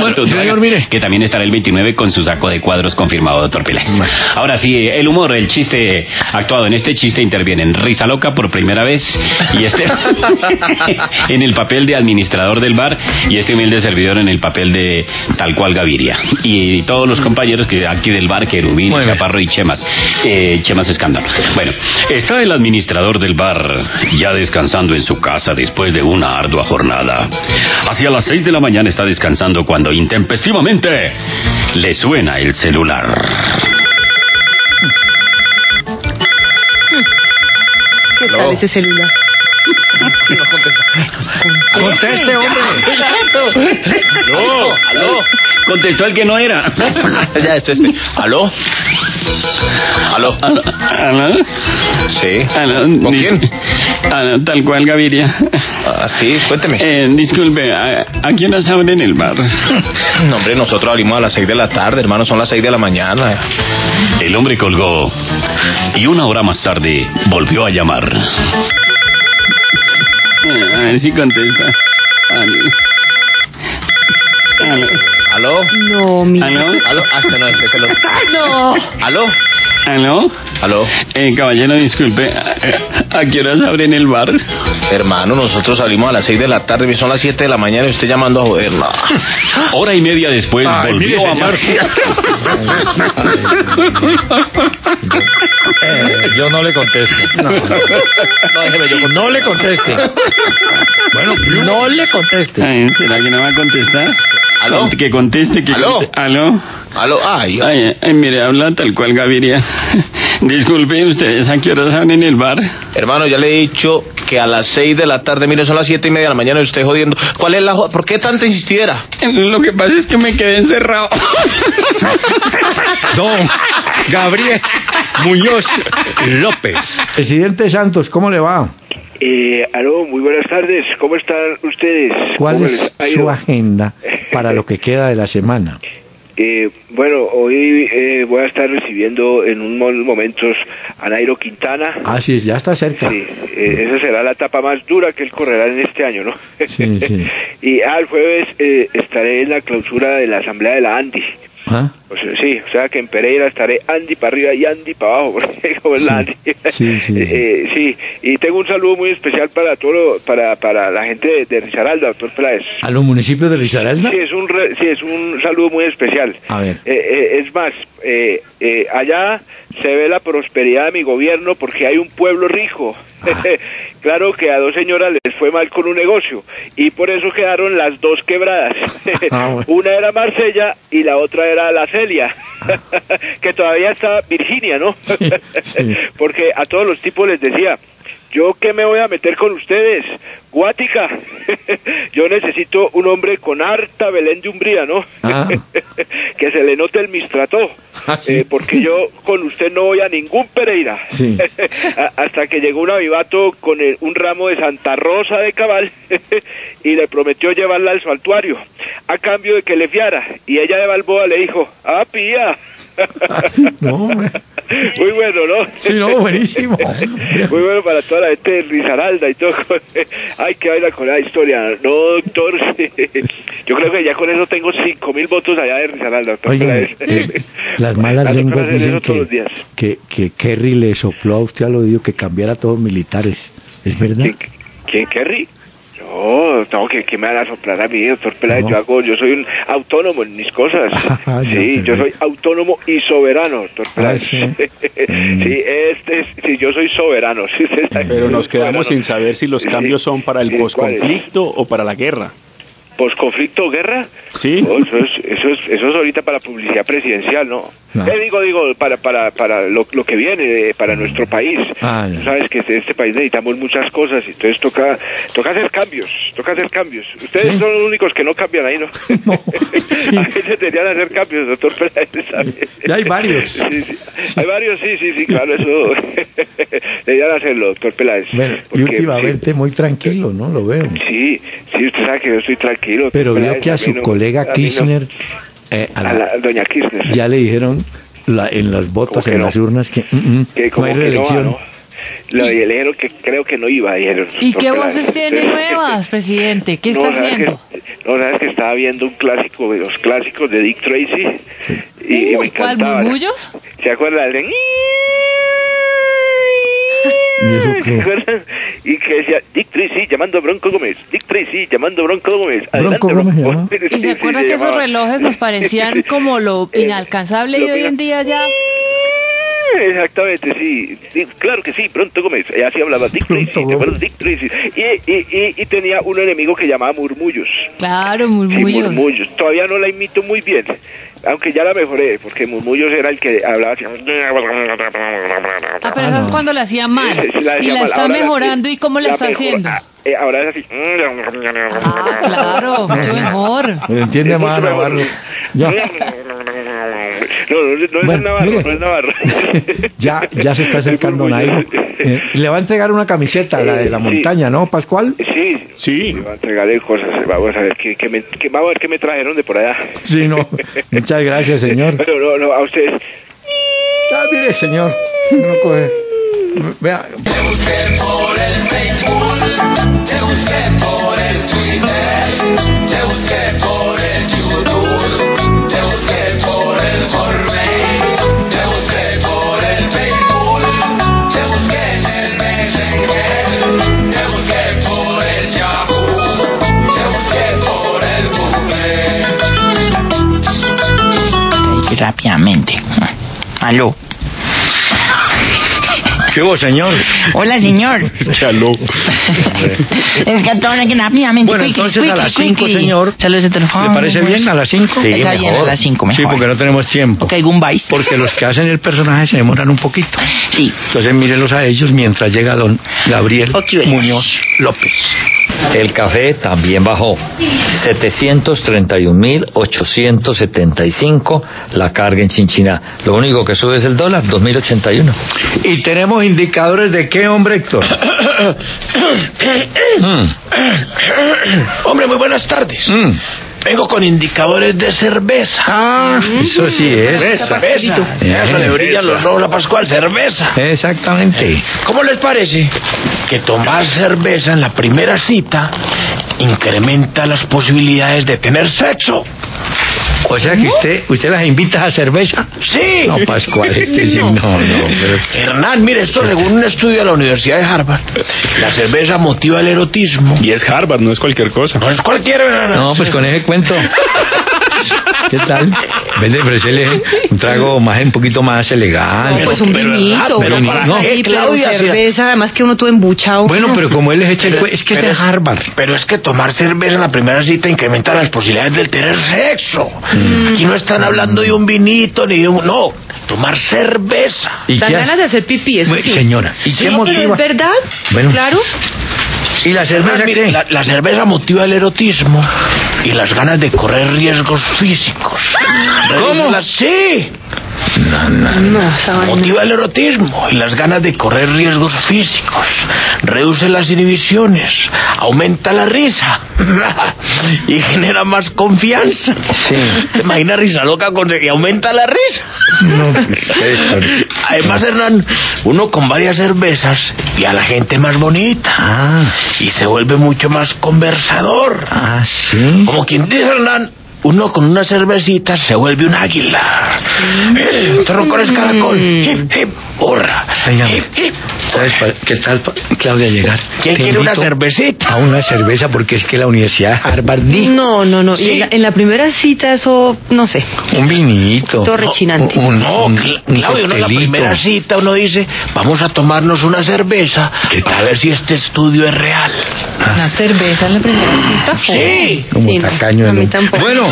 Bueno, señor, mire. Que también estará el veintinueve con su saco de cuadros confirmado, doctor Peláez. Bueno. Ahora sí, el humor, el chiste actuado. En este chiste intervienen Risa Loca por primera vez y este en el papel de administrador del bar y este humilde servidor en el papel de tal cual Gaviria. Y todos los compañeros que aquí del bar, Querubín, bueno. Chaparro y Chemas. Eh, Chemas Escándalo. Bueno, está el administrador del bar ya descansando en su casa después de una ardua jornada. Hacia las seis de la mañana está descansando cuando intempestivamente le suena el celular. ¿Qué tal no. ese celular? No contesta. ¡Conteste, hombre! ¡Aló! ¡Aló! Contestó el que no era. Ya, este, este. ¿Aló? ¿Aló? ¿Aló? ¿Aló? Sí. ¿Aló? ¿Con quién? ¿Aló? Tal cual, Gaviria. Ah, sí, cuénteme. Eh, disculpe, ¿a, ¿a quién las abren el bar? No, hombre, nosotros abrimos a las seis de la tarde, hermano, son las seis de la mañana. El hombre colgó y una hora más tarde volvió a llamar. A ver si contesta. ¿Aló? ¿Aló? No, mi... ¿Aló? ¿Aló? Ah, no, ese es el otro. ¡No! ¿Aló? ¿Aló? ¿Aló? Eh, caballero, disculpe, ¿a qué horas abren el bar? Hermano, nosotros salimos a las seis de la tarde, son las siete de la mañana y usted llamando a joderla. Hora y media después Ay, volvió mire, a amar. eh, yo no le contesto. No, no, déjeme, yo no le conteste. Bueno, no le conteste. Ay, ¿será que no va a contestar? ¿Aló? Que conteste, que ¿Aló? Conteste. ¿Aló? ¿Aló? Ay, ay, ay, mire, habla tal cual Gaviria. Disculpe, ¿ustedes a qué hora están en el bar? Hermano, ya le he dicho que a las seis de la tarde, mire, son las siete y media de la mañana y usted jodiendo. ¿Cuál es la joda? ¿Por qué tanto insistiera? Lo que pasa es que me quedé encerrado. Don Gabriel Muñoz López. Presidente Santos, ¿cómo le va? Eh, aló, muy buenas tardes, ¿cómo están ustedes? ¿Cuál es su agenda para lo que queda de la semana? Eh, bueno, hoy eh, voy a estar recibiendo en unos momentos a Nairo Quintana. Ah, sí, ya está cerca. Sí, eh, esa será la etapa más dura que él correrá en este año, ¿no? Sí, sí. Y al ah, jueves eh, estaré en la clausura de la asamblea de la ANDI. ¿Ah? O sea, sí, o sea que en Pereira estaré Andy para arriba y Andy para abajo, como es la Andy. Sí, sí, eh, sí. Y tengo un saludo muy especial para todo, para para la gente de, de Risaralda, doctor Peláez. ¿A los municipios de Risaralda? Sí, es un re, sí, es un saludo muy especial. A ver. Eh, eh, es más, eh, eh, allá se ve la prosperidad de mi gobierno porque hay un pueblo rico. Ah. Claro que a dos señoras les fue mal con un negocio y por eso quedaron las dos quebradas. Ah, bueno. Una era Marsella y la otra era La Celia, que todavía está Virginia, ¿no? Sí, sí. Porque a todos los tipos les decía, yo qué me voy a meter con ustedes, Guática, yo necesito un hombre con harta Belén de Umbría, ¿no? Ah. Que se le note el mistrató. Ah, sí. eh, porque yo con usted no voy a ningún Pereira. Sí. Hasta que llegó un avivato con el, un ramo de Santa Rosa de Cabal y le prometió llevarla al santuario a cambio de que le fiara y ella de Balboa le dijo, ¡ah, pía! No, muy bueno, ¿no? Sí, no, buenísimo. Muy bueno para toda la gente de Risaralda y todo. Ay, que baila con la historia. No, doctor. Yo creo que ya con eso tengo cinco mil votos allá de Risaralda, doctor. Oye, eh, las malas las lenguas dicen que, que, que Kerry le sopló a usted al oído que cambiara a todos militares. ¿Es verdad? ¿Quién, Kerry? No, no, que, que me van a soplar a mí, doctor Peláez, no. yo hago, yo soy un autónomo en mis cosas. Ah, sí, yo soy autónomo y soberano, doctor Peláez. Ah, sí, sí, este es, sí, yo soy soberano. Sí, este es, pero nos quedamos soberano. Sin saber si los cambios son para el sí, posconflicto o para la guerra. posconflicto, guerra. Sí. Oh, eso, es, eso es eso es ahorita para publicidad presidencial, ¿no? no. Eh, digo, digo, para para, para lo, lo que viene, eh, para nuestro país. Ah, Tú sabes que este, este país necesitamos muchas cosas, y entonces toca toca hacer cambios, toca hacer cambios. Ustedes ¿Sí? son los únicos que no cambian ahí, ¿no? No. Sí. A veces deberían hacer cambios, doctor Peláez, ¿sabes? Ya hay varios. Sí, sí. Sí. Hay varios, sí, sí, sí, claro, eso deberían hacerlo, doctor Peláez. Bueno, porque, y últimamente sí, muy tranquilo, ¿no? Lo veo. Sí, sí, usted sabe que yo estoy tranquilo. Pero veo que a su no, colega Kirchner, no, eh, a, la, a la doña Kirchner, ya le dijeron la, en las botas, en no? las urnas, que, uh, uh, que no hay reelección. No, ¿no? Le dijeron que creo que no iba. Dijeron, ¿y qué voces tiene nuevas, presidente? ¿Qué no, está haciendo? Que, no, sabes que estaba viendo un clásico, de los clásicos de Dick Tracy. Sí. Y, uh, me ¿Cuál, Murmullos? ¿Se acuerdan de? ¿Y, y que decía Dick Tracy llamando a Bronco Gómez, Dick Tracy llamando a Bronco Gómez, adelante, Bronco Gómez, Bronco. ¿Y sí, se acuerda sí, que llamaba? Esos relojes nos parecían como lo inalcanzable, lo y hoy en día ya... Exactamente, sí, claro que sí, Bronco Gómez, así hablaba Dick Tracy, ¿te acuerdas? Dick Tracy. Y, y, y, y tenía un enemigo que llamaba Murmullos. Claro, Murmullos. Sí, Murmullos, todavía no la imito muy bien, aunque ya la mejoré, porque Murmullos era el que hablaba así. Ah, pero eso es cuando la hacía mal, sí, la hacía y la mal. Está ahora mejorando, la, ¿y cómo la, la está mejor, haciendo? Ah, eh, ahora es así. Ah, claro, mucho mejor. Entiende más, Navarro. Ya. No, no, no, bueno, es Navarro, mire, no es Navarro. ya, ya se está acercando Nairo. Eh, le va a entregar una camiseta, eh, la de la montaña, sí. ¿No, Pascual? Sí, sí. Le va a entregar cosas. Vamos a ver qué, qué, me, qué, vamos a ver qué me trajeron de por allá. Sí, no. Muchas gracias, señor. Pero no, no, a ustedes. Ah, mire, señor. No coge. Vea. Te busqué por el Facebook, te busqué por el Twitter, te busqué por el YouTube, te busqué por por mail, te busqué por el Facebook, te busqué en el Messenger, te busqué por el Yahoo, te busqué por el Google. Y rápidamente. Aló. ¿Qué hubo, señor? Hola, señor. Chaló. Es que ahora que rápidamente. Bueno, entonces quickly, a las cinco, señor. Saludos de teléfono. ¿Le parece bien a las cinco? Sí, está bien, a las cinco mejor. Sí, porque no tenemos tiempo. Ok, goodbye. Porque los que hacen el personaje se demoran un poquito. Sí. Entonces mírenlos a ellos mientras llega don Gabriel okay, Muñoz López. El café también bajó. setecientos treinta y un mil ochocientos setenta y cinco la carga en Chinchiná. Lo único que sube es el dólar, dos mil ochenta y uno. Y tenemos indicadores de qué, hombre, Héctor. mm. Hombre, muy buenas tardes. Mm. Vengo con indicadores de cerveza. Ah, eso sí es. Cerveza. cerveza. cerveza. Eso le brillan los ojos a Pascual. Cerveza. Exactamente. ¿Cómo les parece que tomar cerveza en la primera cita incrementa las posibilidades de tener sexo? O sea que usted, usted las invita a cerveza. Sí. No, Pascual, este sí, no, no. Pero... Hernán, mire, esto según un estudio de la Universidad de Harvard, la cerveza motiva el erotismo. Y es Harvard, no es cualquier cosa. No es cualquier. No, pues con ese cuento. ¿Qué tal? Vende, ofrecerle un trago más, un poquito más elegante. No, pues un vinito. Pero, pero, pero, no, sí, Claudia, cerveza, además que uno todo embuchado. Bueno, pero como él es hecho el cuento, es que es de Harvard. Pero es que tomar cerveza en la primera cita incrementa las posibilidades de tener sexo. Mm. Aquí no están hablando de un vinito ni de un... No, tomar cerveza. ¿Y dan ganas de hacer pipí, eso bueno, sí. Señora, ¿y sí, qué motiva? ¿Es verdad? Bueno. Claro. Y la cerveza, ah, mire, la, la cerveza motiva el erotismo y las ganas de correr riesgos físicos. ¿Cómo? Las, sí. No, no, no. No, motiva el erotismo y las ganas de correr riesgos físicos, reduce las inhibiciones, aumenta la risa y genera más confianza. Sí. ¿Te imaginas risa loca con... y aumenta la risa? No, no. Además, Hernán, uno con varias cervezas y a la gente más bonita. Ah. Y se vuelve mucho más conversador. Ah, sí. Como quien dice, Hernán, uno con unas cervecitas se vuelve un águila. Mm. Eh, Terrocor es caracol. Hip, hip, hurra. Hip, hip. ¿Qué tal, Claudia, llegar? ¿Quién quiere una cervecita? A una cerveza, porque es que la Universidad Harvard... No, no, no. Sí. Y en, la, en la primera cita eso, no sé. Un vinito. Todo rechinante. Un, un, no, un, cl un Claudio, uno en la primera cita uno dice, vamos a tomarnos una cerveza para ver si este estudio es real. ¿Una cerveza en la primera cita? Sí. Como sí, tacaño. No, a mí tampoco. Bueno.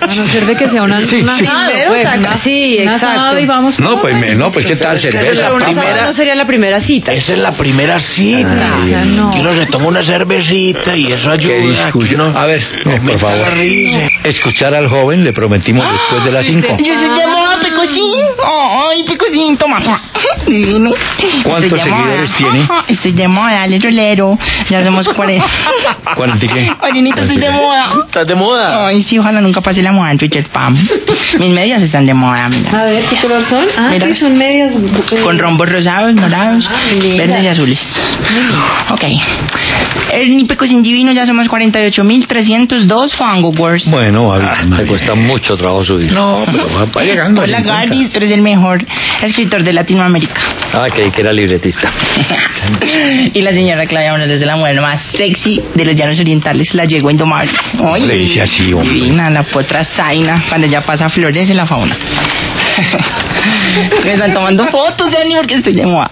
A no ser de que sea una... Sí, una sí. Primero, pues, una, sí, exacto. Y vamos no, pues, me, no, pues, ¿qué tal cerveza? Pero primera, no sería la primera cita. Esa es la primera cita. Ay, no. Que uno se toma una cervecita y eso ayuda. ¿Qué discusión? No, a ver, no, por favor. Parrilla. Escuchar al joven le prometimos ah, después de las cinco. Yo se llamaba ah, Pecosín. Ay, oh, oh, Pecosín, toma, toma. Divino. ¿Cuántos seguidores a... tiene? Se llama Dale Rolero. Ya somos cuarenta. ¿Cuarenta y qué? Orinito, estoy de moda. ¿Estás de moda? Ay, sí, ojalá nunca pase la moda en Twitter, pam. Mis medias están de moda, mira. A ver, ¿qué color son? Ah, mira, sí, son medias. Con rombos rosados, morados, ah, verdes y azules. Ok. El Pecosín divino, ya somos cuarenta y ocho mil trescientos dos Fango Wars. Bueno, ah, me cuesta mucho trabajo subir. No, pero va llegando. Hola, Gardis, tú eres el mejor escritor de Latinoamérica. Ah, creí que era libretista. Y la señora Claudia Manuel es la mujer más sexy de los llanos orientales, la llegó a indomar. Le dice así, hombre. Divina, la potra Zaina, cuando ya pasa flores en la fauna. Me están tomando fotos de Ani porque estoy de moda.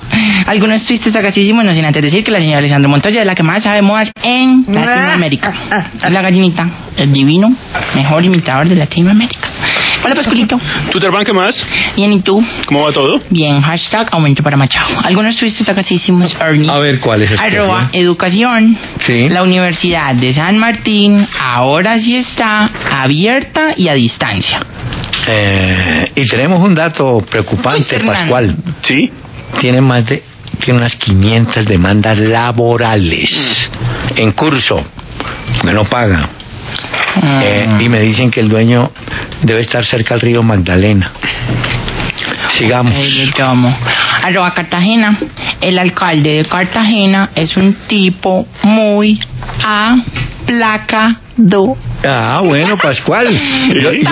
Algunos tristes sacasísimos, no sin antes decir que la señora Alessandro Montoya es la que más sabe modas en Latinoamérica. Es la gallinita, el divino, mejor imitador de Latinoamérica. Hola, Pasculito. ¿Tuterban, qué más? Bien, ¿y tú? ¿Cómo va todo? Bien, hashtag aumento para Machado. Algunos tristes sacasísimos, Ernie. A ver, ¿cuál es el arroba educación. Sí. La Universidad de San Martín ahora sí está abierta y a distancia. Eh, y tenemos un dato preocupante, Pascual. Sí. Tiene más de tiene unas quinientas demandas laborales mm. en curso, que no paga. Mm. Eh, y me dicen que el dueño debe estar cerca al río Magdalena. Sigamos. Okay, yo te amo. Arroba Cartagena. El alcalde de Cartagena es un tipo muy aplacado. Ah, bueno, Pascual. Yo, yo,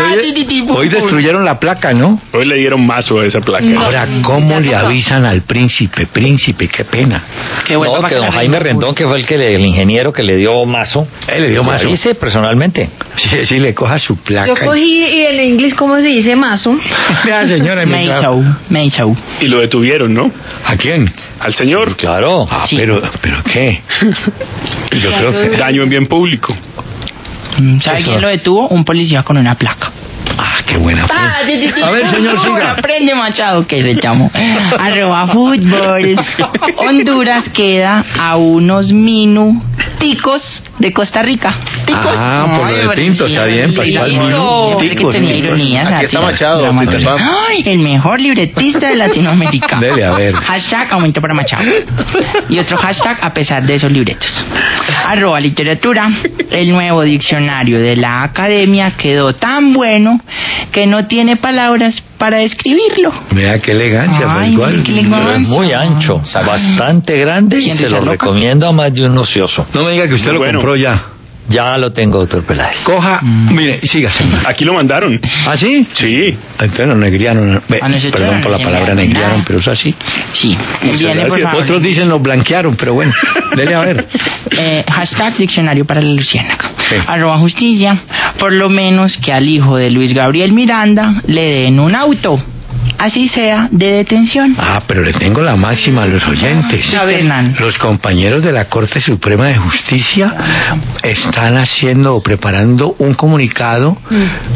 hoy destruyeron la placa, ¿no? Hoy le dieron mazo a esa placa. No. Ahora, ¿cómo le avisan al príncipe? Príncipe, qué pena. Qué bueno, no, que don Jaime Rendón, que fue el que le, el ingeniero que le dio mazo. Él le dio mazo. ¿Le dice personalmente? Sí, sí, le coja su placa. Yo cogí, y en inglés, ¿cómo se dice mazo? Vea, señora. Mazo, mazo. Y lo detuvieron, ¿no? ¿A quién? Al señor. Claro. Ah, sí. pero, pero ¿qué? Yo creo que... Daño en bien público. ¿Sabe eso? ¿Quién lo detuvo? Un policía con una placa. Ah, qué buena. Ah, de, de, de, a ver, señor, no, siga. Aprende, Machado, que le llamo. Arroba fútbol. Honduras queda a unos minuticos de Costa Rica. ¿Ticos? Ah, no, por lo de Pinto, está bien. Pascual, no, ticos, que tenía ironías. Aquí está Machado. Ay, el mejor libretista de Latinoamérica. Debe haber. Hashtag aumento para Machado. Y otro hashtag a pesar de esos libretos. Arroba literatura. El nuevo diccionario de la academia quedó tan bueno que no tiene palabras para describirlo. Mira qué elegancia. Ay, igual. Qué elegancia. Es muy ancho, o sea, bastante grande, y se lo recomiendo a más de un ocioso. No me diga que usted muy lo bueno. compró ya. Ya lo tengo, doctor Peláez. Coja, mm. mire, sígase. Aquí lo mandaron. ¿Ah, sí? Sí. Entonces, no, negriano. No, be, perdón por la palabra negriano, pero es así. Sí. Viene, por favor. Otros dicen lo blanquearon, pero bueno, dele a ver. Eh, hashtag diccionario para la Luciérnaga. Sí. Arroba justicia. Por lo menos que al hijo de Luis Gabriel Miranda le den un auto, así sea de detención. Ah, pero le tengo la máxima a los oyentes. Ah, los compañeros de la Corte Suprema de Justicia están haciendo o preparando un comunicado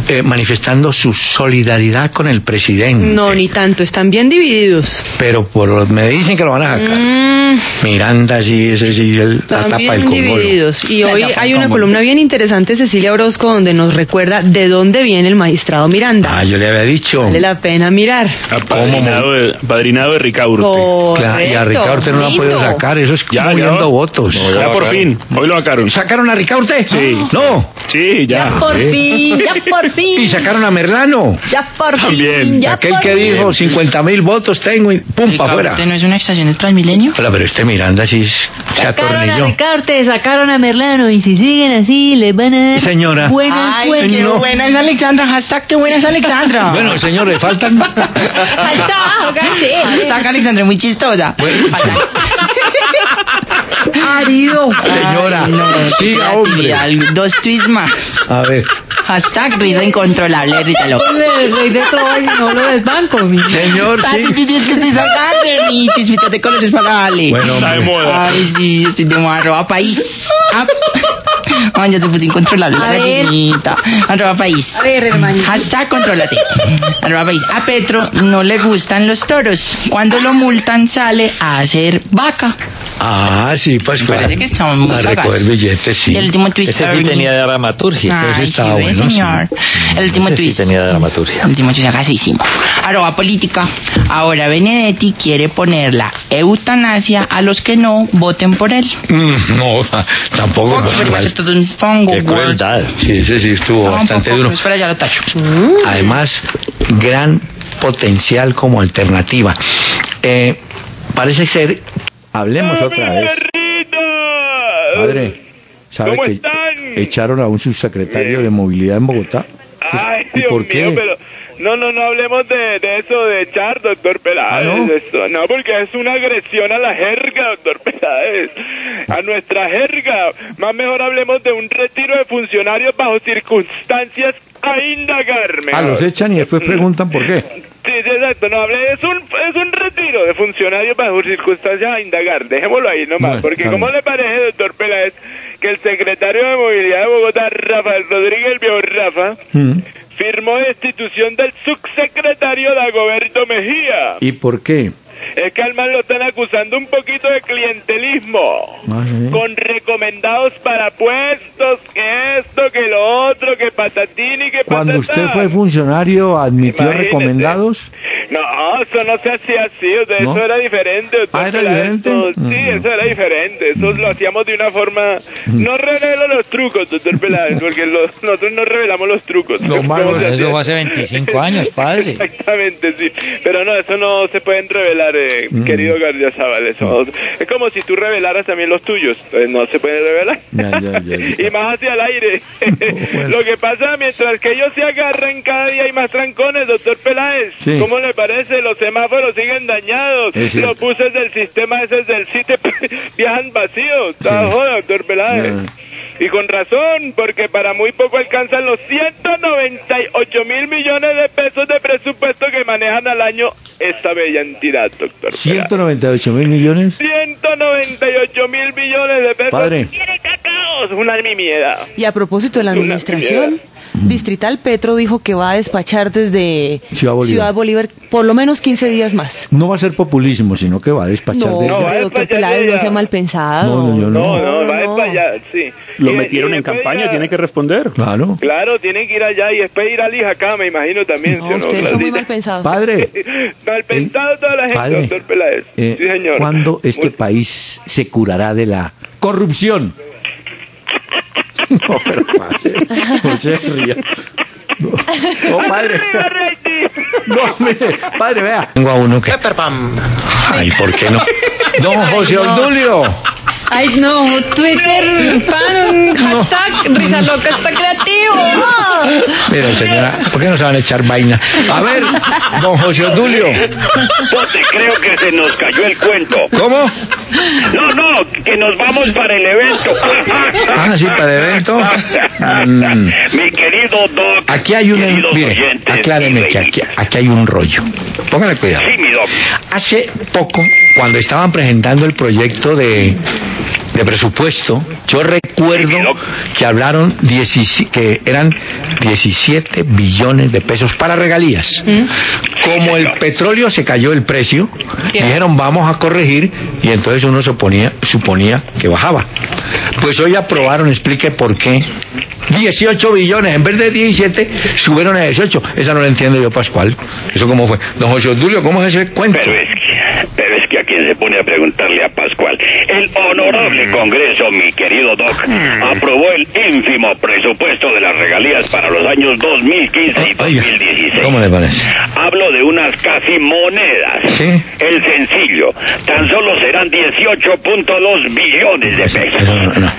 eh, manifestando su solidaridad con el presidente. No, ni tanto, están bien divididos. Pero por, me dicen que lo van a sacar. Mm. Miranda, sí, ese sí, el, la tapa del Congolo. Y hoy hay una columna bien interesante, Cecilia Orozco, donde nos recuerda de dónde viene el magistrado Miranda. Ah, yo le había dicho. Vale la pena mirar. Apadrinado de, apadrinado de Ricaurte. Correcto, y a Ricaurte no lo han podido sacar. Eso es ya, moviendo ya. votos no, ya, ya por fin, hoy lo sacaron. ¿Sacaron a Ricaurte? Sí. ¿No? Sí, ya Ya por sí. fin, ya por fin. Y sacaron a Merlano. Ya por También. fin ya Aquel por que fin. dijo cincuenta mil votos tengo y pum, para afuera. ¿Ricaurte no es una estación de Transmilenio? La pero este Miranda sí se atornilló. Sacaron a Ricaurte, sacaron a Merlano, y si siguen así les van a dar... Señora. Buenas, ay, buenas. Qué no. buena es Alexandra, hashtag que buena es Alexandra. Bueno, señores, faltan... Hashtag, casi. Hashtag Alexandra, muy chistosa. Bueno, Arido. Señora, ay, no, siga, hombre. Al, dos tweets más. A ver. Hashtag risa incontrolable, Rita Loca. El rey de todo y no lo desbanco, mi. Señor, sí. Tati, tienes que te sacaste, mi chismita de colores para darle. Bueno, está de moda. Ay, sí, estoy de moda. Arroba país. Ay, ya se puso incontrolable la gallinita. Arroba país. A ver, hermano. Hashtag controlate. Arroba país. A Petro no le gustan los toros. Cuando lo multan, sale a hacer vaca. Ah, sí, pues para recoger billetes, sí. El último tuit. Ese sí tenía de dramaturgia. Ese estaba bueno, señor. El último tuit. Ese sí tenía de dramaturgia. El último tuit casísimo. Arroba política. Ahora Benedetti quiere poner la eutanasia a los que no voten por él. No, tampoco. Qué crueldad. Sí, ese sí estuvo bastante duro. Espera, ya lo tacho. Además, gran potencial como alternativa. Eh, parece ser... Hablemos otra vez. Padre, ¿sabe que echaron a un subsecretario de movilidad en Bogotá? Ay, Dios mío, pero... No, no, no hablemos de, de eso de echar, doctor Peláez. ¿Ah, no? Eso, no, porque es una agresión a la jerga, doctor Peláez. A nuestra jerga. Más mejor hablemos de un retiro de funcionarios bajo circunstancias a indagarme. Ah, los echan y después preguntan por qué. Sí, sí, exacto. No, hablé, es un, es un retiro de funcionarios bajo circunstancias a indagar. Dejémoslo ahí nomás. Bueno, porque, ¿cómo le parece, doctor Peláez, que el secretario de Movilidad de Bogotá, Rafael Rodríguez, el viejo Rafa... ¿Mm? Firmó destitución del subsecretario Dagoberto Mejía. ¿Y por qué? Es que al man lo están acusando un poquito de clientelismo. Ajá. Con recomendados para puestos, que esto, que lo otro, que patatín y que patatán. ¿Cuando usted fue funcionario admitió Imagínese. recomendados? No, eso no se hacía así, o sea, ¿no? Eso era diferente. O sea, ¿Ah, era diferente? Eso, sí, no. eso era diferente, eso lo hacíamos de una forma... No revelo los trucos, doctor Peláez, porque los, nosotros no revelamos los trucos. Lo malo, eso fue hace veinticinco años, padre. Exactamente, sí, pero no, eso no se pueden revelar. Eh, mm. Querido García Zaval, eso es como si tú revelaras también los tuyos, pues no se puede revelar. Ya, ya, ya, ya. Y más hacia el aire. Oh, bueno. Lo que pasa, mientras que ellos se agarran, cada día hay más trancones, doctor Peláez. Sí. ¿Cómo le parece? Los semáforos siguen dañados, los buses del sistema ese del C I T E viajan vacíos. Sí. Ah, joder, doctor Peláez. No. Y con razón, porque para muy poco alcanzan los ciento noventa y ocho mil millones de pesos de presupuesto que manejan al año esta bella entidad, doctor. ¿ciento noventa y ocho mil millones? ciento noventa y ocho mil millones de pesos. Padre. Tiene cacaos, una mimiedad. Y a propósito de la administración distrital, Petro dijo que va a despachar desde Ciudad Bolívar. Ciudad Bolívar por lo menos quince días más. No va a ser populismo, sino que va a despachar. No, de... no, no, doctor Peláez, no sea mal pensado. No, no, no, no, no, no va a despachar, sí. Lo y, metieron y en campaña, allá. Tiene que responder. Claro. Claro, tienen que ir allá y después ir al Ijacá, me imagino también. No, si ustedes no, son muy mal pensados. Padre. Mal pensado eh, toda la gente, padre, doctor Peláez. Eh, sí, señor. ¿Cuándo este muy... país se curará de la corrupción? No, pero padre, no se ría. No, no, padre. No, mire, padre, vea. Tengo a uno que... Ay, ¿por qué no? Don José Obdulio. Ay, no, Twitter, pan, hashtag, no. Risa Loca está creativo. No. Mira, señora, ¿por qué no se van a echar vaina? A ver, don José Obdulio. No te creo que se nos cayó el cuento. ¿Cómo? No, no, que nos vamos para el evento. Ah, sí, para el evento. Mm. Mi querido Doc, aquí hay un... Mire, oyentes, acláreme que aquí, aquí hay un rollo. Póngale cuidado. Sí, mi Doc. Hace poco, cuando estaban presentando el proyecto de... de presupuesto, yo recuerdo que hablaron que eran diecisiete billones de pesos para regalías. ¿Mm? Como el petróleo se cayó el precio, ¿qué? Dijeron vamos a corregir y entonces uno suponía, suponía que bajaba. Pues hoy aprobaron, explique por qué, dieciocho billones, en vez de diecisiete, subieron a dieciocho. Esa no la entiendo yo, Pascual. ¿Eso cómo fue? Don José Obdulio, ¿cómo es ese cuento? Pero es que, pero es más que a quien se pone a preguntarle a Pascual. El honorable Congreso, mi querido Doc, aprobó el ínfimo presupuesto de las regalías para los años dos mil quince y dos mil dieciséis. ¿Cómo le parece? Hablo de unas casi monedas. ¿Sí? El sencillo, tan solo serán dieciocho punto dos billones de pesos.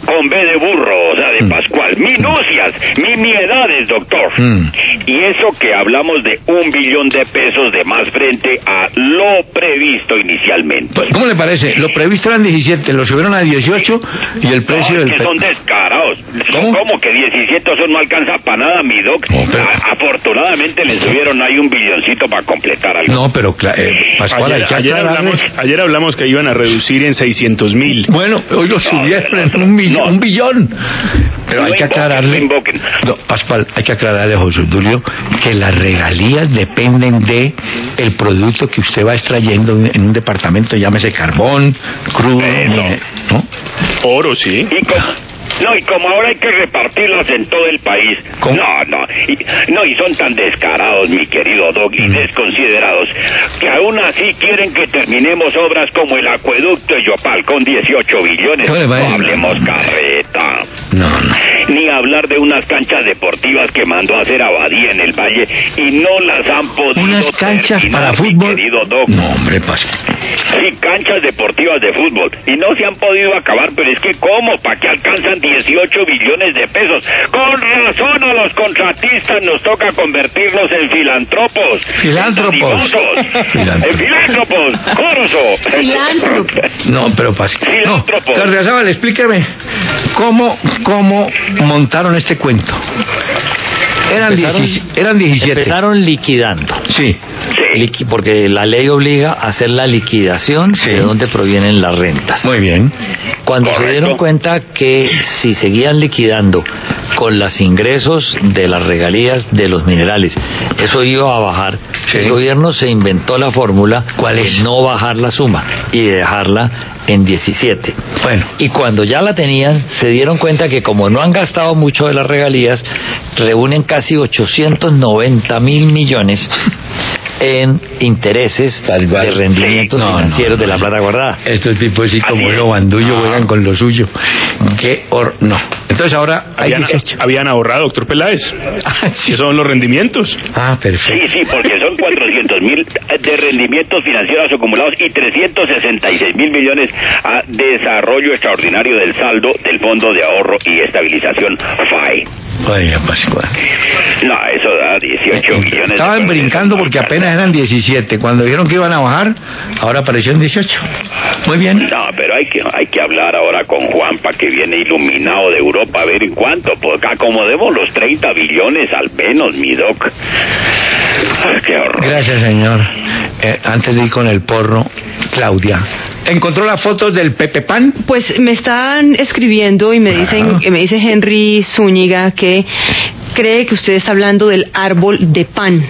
Con B de burro, o sea, de Pascual. Minucias, nimiedades, doctor. Mm. Y eso que hablamos de un billón de pesos de más frente a lo previsto inicialmente. ¿Cómo le parece? Lo previsto eran diecisiete, lo subieron a dieciocho y el precio no, es del... que son descarados. ¿Cómo? ¿Cómo que diecisiete? Eso no alcanza para nada, mi doc. No, pero... a, afortunadamente le subieron ahí un billoncito para completar algo. No, pero eh, Pascual, ayer, hay que ayer, hablamos, ayer hablamos que iban a reducir en seiscientos mil. Bueno, hoy lo subieron no, en un millón. No. Un billón. Pero no hay que aclararle, no, Pascual, hay que aclararle a José Tulio que las regalías dependen de el producto que usted va extrayendo en un departamento, llámese carbón, crudo, eh, no. Eh, ¿no? Oro, sí. ¿Y con... No, y como ahora hay que repartirlas en todo el país. ¿Cómo? No, no y, no, y son tan descarados, mi querido Doc, y mm. desconsiderados, que aún así quieren que terminemos obras como el acueducto de Yopal con dieciocho billones. No hablemos carreta. No, no. Ni hablar de unas canchas deportivas que mandó a hacer Abadía en el Valle y no las han podido. ¿Unas canchas terminar, para fútbol? Querido Doc. No, hombre, pasa. Sí, canchas deportivas de fútbol, y no se han podido acabar, pero es que ¿cómo? ¿Para qué alcanzan dieciocho billones de pesos? Con razón a los contratistas nos toca convertirnos en filántropos. Filántropos. En filántropos. Coroso. Filántropos. No, pero pasa. Filántropos. No, Cardiazabal, explíqueme cómo, cómo montaron este cuento. Eran, empezaron, dieci, eran diecisiete. Empezaron liquidando. Sí. Liqui, porque la ley obliga a hacer la liquidación, sí, de donde provienen las rentas. Muy bien. Cuando correcto, se dieron cuenta que si seguían liquidando con los ingresos de las regalías de los minerales, eso iba a bajar. Sí. El gobierno se inventó la fórmula, ¿cuál es? No bajar la suma y dejarla en diecisiete. Bueno. Y cuando ya la tenían, se dieron cuenta que como no han gastado mucho de las regalías, reúnen casi ochocientos noventa mil millones en intereses de rendimientos no, financieros no, no, no. de la plata guardada. Estos tipos sí como lo bandullo no. juegan con lo suyo. Qué or... no. Entonces ahora habían, hay que... habían ahorrado, doctor Peláez. Ah, sí. Que son los rendimientos. Ah, perfecto. Sí, sí, porque son cuatrocientos mil de rendimientos financieros acumulados y trescientos sesenta y seis mil millones a desarrollo extraordinario del saldo del Fondo de Ahorro y Estabilización F A E. Oiga, Pascual. No, eso da dieciocho millones. Estaban brincando porque apenas eran diecisiete. Cuando vieron que iban a bajar, ahora apareció en dieciocho. Muy bien. No, pero hay que hay que hablar ahora con Juanpa, que viene iluminado de Europa, a ver en cuánto. Porque acomodemos los treinta billones al menos, mi doc. Ay, qué horror. Gracias, señor. Eh, antes de ir con el porro, Claudia, ¿encontró las fotos del Pepe Pan? Pues me están escribiendo y me dicen, ah. me dice Henry Zúñiga que cree que usted está hablando del árbol de pan.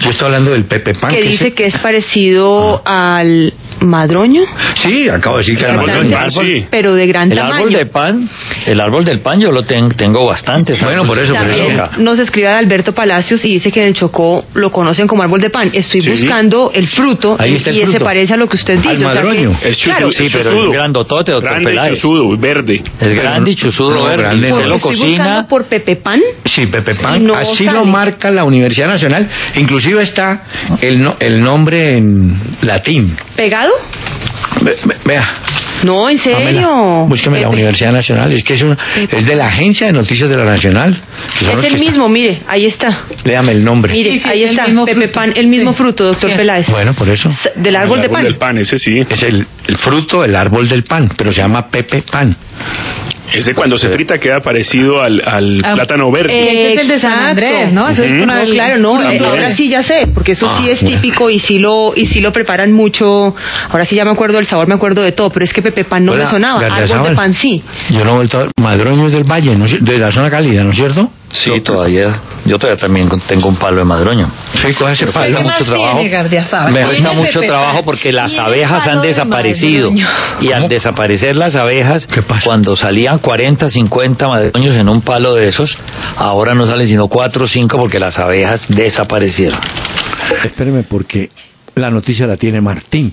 Yo estoy hablando del Pepe Pan. Que dice es? que es parecido ah. al madroño. Sí, acabo de decir que el árbol de pan, sí. Pero de gran el tamaño. El árbol de pan, el árbol del pan yo lo ten, tengo bastante. Bueno, por eso, por eso. Nos escribe Alberto Palacios y dice que en el Chocó lo conocen como árbol de pan. Estoy sí. buscando el fruto Ahí está el y fruto. se parece a lo que usted dice. Al o sea madroño. Que, es chusudo, claro, sí, pero es grandotote, doctor grande Peláez. Chusudo, verde. Es grande y chusudo, no, verde. Grande, no. lo estoy buscando por Pepe Pan. Sí, Pepe Pan. No Así sale. Lo marca la Universidad Nacional. Inclusive está el, no, el nombre en latín. ¿Pegado? Ve, ve, vea. No, en serio. Búsqueme la Universidad Nacional. Es que es una, es de la Agencia de Noticias de la Nacional. Es el mismo, mire, ahí está. Léame el nombre. Mire, ahí está, Pepe Pan, el mismo fruto, doctor Peláez. Bueno, por eso. Del árbol de pan. El árbol del pan, ese sí. Es el, el fruto del árbol del pan, pero se llama Pepe Pan. Es de cuando se frita queda parecido al, al ah, plátano verde. Es el de San Andrés, ¿no? Eso uh -huh. es una, claro, no, ahora sí ya sé, porque eso ah, sí es bueno. típico y sí lo y sí lo preparan mucho. Ahora sí ya me acuerdo del sabor, me acuerdo de todo, pero es que Pepe Pan no Hola, me sonaba, árbol sabor. de pan sí. Yo no he vuelto a ver, madroños del Valle, ¿no? De la zona cálida, ¿no es cierto? Sí, yo todavía, yo todavía también tengo un palo de madroño. Sí, coge ese palo. Me cuesta mucho trabajo. Me cuesta mucho trabajo porque las abejas han desaparecido. Y al desaparecer las abejas, cuando salían cuarenta, cincuenta madroños en un palo de esos, ahora no salen sino cuatro o cinco porque las abejas desaparecieron. Espéreme porque la noticia la tiene Martín.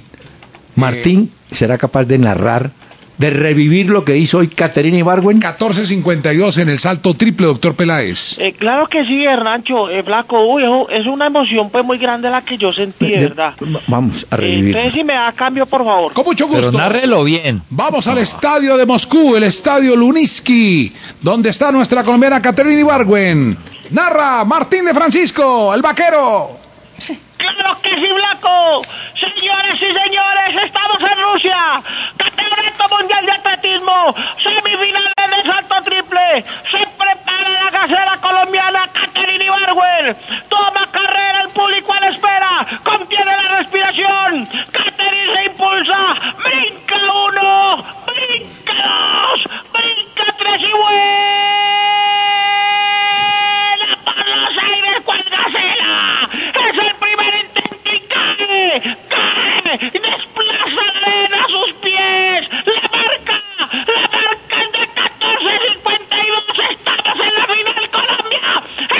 Martín eh, será capaz de narrar, de revivir lo que hizo hoy Catherine Ibargüen. catorce cincuenta y dos en el salto triple, doctor Peláez. Eh, claro que sí, Hernancho, eh, Blanco. Uy, es una emoción pues muy grande la que yo sentí, de, de, ¿verdad? Vamos a revivir. Eh, si me da cambio, por favor. Con mucho gusto. Pero nárrelo bien. Vamos ah. al estadio de Moscú, el estadio Luniski, donde está nuestra colombiana Catherine Ibargüen. Narra Martín de Francisco, el vaquero. Sí. ¡Claro que sí, Blanco! ¡Señores y señores, estamos en Rusia! ¡Campeonato mundial de atletismo! ¡Semifinales de salto triple! ¡Se prepara la casera colombiana Catherine Ibargüen! ¡Toma carrera, el público a la espera! ¡Contiene la respiración! ¡Catherine se impulsa! ¡Brinca uno! ¡Brinca dos! ¡Brinca tres y vuela! ¡Por los aires, cuadracela! ¡Es el primer intento y cae! ¡Cae! ¡Desplaza la arena a sus pies! ¡La marca! ¡La marca de catorce cincuenta y dos! ¡Estamos en la final, Colombia!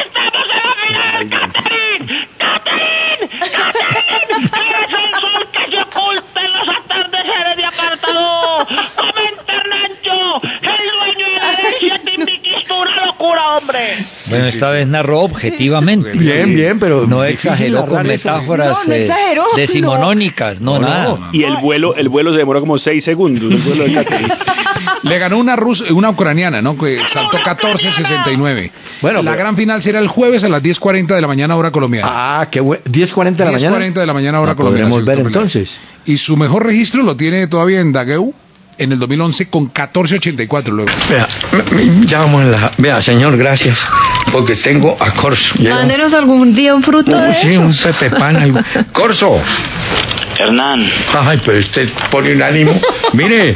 ¡Estamos en la final, Catherine! ¡Catherine! ¡Catherine! ¡Eres el sol que se oculta en los atardeceres de apartado! ¡Comenta, Hernancho! ¡El dueño de la herencia te indiquiste una locura, hombre! Bueno, esta vez narró objetivamente. Bien, bien, pero no exageró con metáforas no, no exageró, eh, decimonónicas, no, no nada. No. Y el vuelo, el vuelo se demoró como seis segundos. El vuelo de Catherine. Le ganó una rusa, una ucraniana, ¿no? Que saltó catorce sesenta y nueve. Bueno, la pero... gran final será el jueves a las diez cuarenta de la mañana hora colombiana. Ah, qué bueno. diez cuarenta de la mañana. diez cuarenta de la mañana hora no colombiana. Podemos ver entonces. Y su mejor registro lo tiene todavía en Daguew. En el dos mil once con catorce ochenta y cuatro luego. Vea, llámame la... Vea, señor, gracias, porque tengo a Corso. Mándenos algún día un fruto uh, de sí, eso. Un pepepán. Algo. ¡Corso! Hernán. Ay, pero usted pone un ánimo. Mire.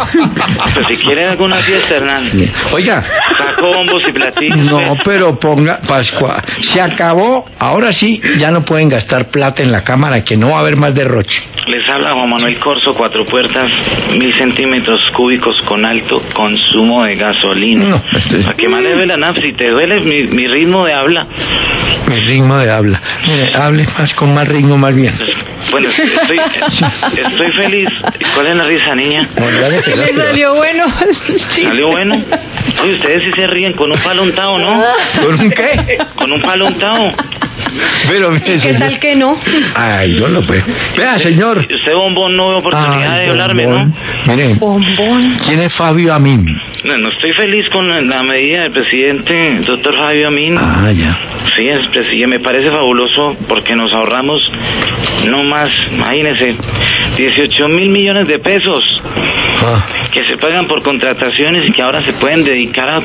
Pero si quieren alguna fiesta, Hernán. Oiga. Sacó bombos y platillos. No, pero ponga, Pascua, se acabó. Ahora sí, ya no pueden gastar plata en la cámara, que no va a haber más derroche. Les habla Juan Manuel Corso, cuatro puertas, mil centímetros cúbicos con alto consumo de gasolina. No, es... ¿A qué más le duele la nave? Si te duele mi, mi ritmo de habla. Mi ritmo de habla. Mire, hable más con más ritmo, más bien. Bueno, estoy... Estoy feliz. ¿Cuál es la risa, niña? Le salió bueno. ¿Salió bueno? Oye, ustedes sí se ríen con un palo untado, ¿no? ¿Con un qué? Con un palo untado. Pero, mire, ¿qué señor? Tal que no? Ay, yo lo veo. Vea, señor. Usted, bombón, no veo oportunidad Ay, de hablarme, bombón. ¿No? Mire, bombón. ¿Quién es Fabio Amin? No, no estoy feliz con la medida del presidente, el doctor Fabio Amin. Ah, ya. Sí, es presidente. Me parece fabuloso porque nos ahorramos no más, imagínense, dieciocho mil millones de pesos ah. que se pagan por contrataciones y que ahora se pueden dedicar a, a,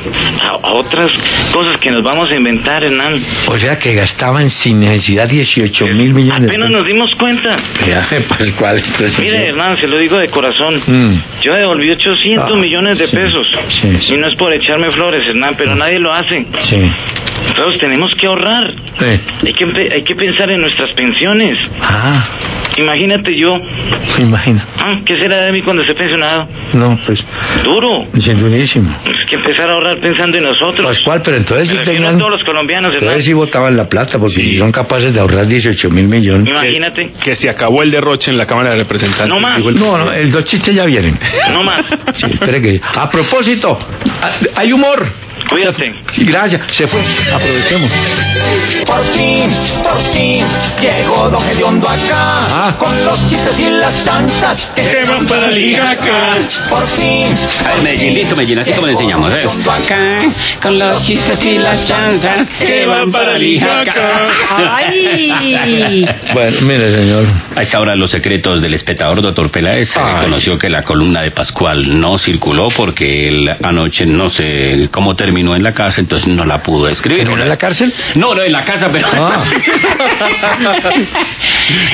a otras cosas que nos vamos a inventar, Hernán. O sea que gastaban sin necesidad dieciocho mil millones. Apenas nos dimos cuenta. Ya, Pascual, esto es... Mire, Hernán, se lo digo de corazón. Mm. Yo devolví ochocientos millones de sí, pesos. Sí, sí. Y no es por echarme flores, Hernán, pero nadie lo hace. Sí. Entonces tenemos que ahorrar. Sí. Hay que, hay que pensar en nuestras pensiones. Ah. Imagínate yo. Imagina. Ah, ¿qué será de mí cuando esté pensionado? No, pues. Duro. Es durísimo. Es que empezar a ahorrar pensando en nosotros. Pascual, pero entonces. Pero si tengan, no todos los colombianos. Entonces ¿verdad? Sí votaban la plata porque sí. Si son capaces de ahorrar dieciocho mil millones. Imagínate. Que, que se acabó el derroche en la Cámara de Representantes. No más. El... No, no, el dos chistes ya vienen. No más. Sí, espere que. A propósito, hay humor. Cuídate. Gracias, se fue. Aprovechemos. Por fin, por fin, llegó Don Gediondo acá. Ah. Con los chistes y las chanzas que, que van para la liga acá. Por fin. A ver, Medellín, listo, Medellín, así como le enseñamos. ¿Eh? Acá, con los chistes y las chanzas que van para la liga acá. Ay. Bueno, mire, señor. A esta hora, los secretos del espectador, doctor Peláez, se reconoció que la columna de Pascual no circuló porque él anoche no sé cómo terminó. Terminó en la casa, entonces no la pudo escribir. ¿En la cárcel? No, no, en la casa, pero... Ah.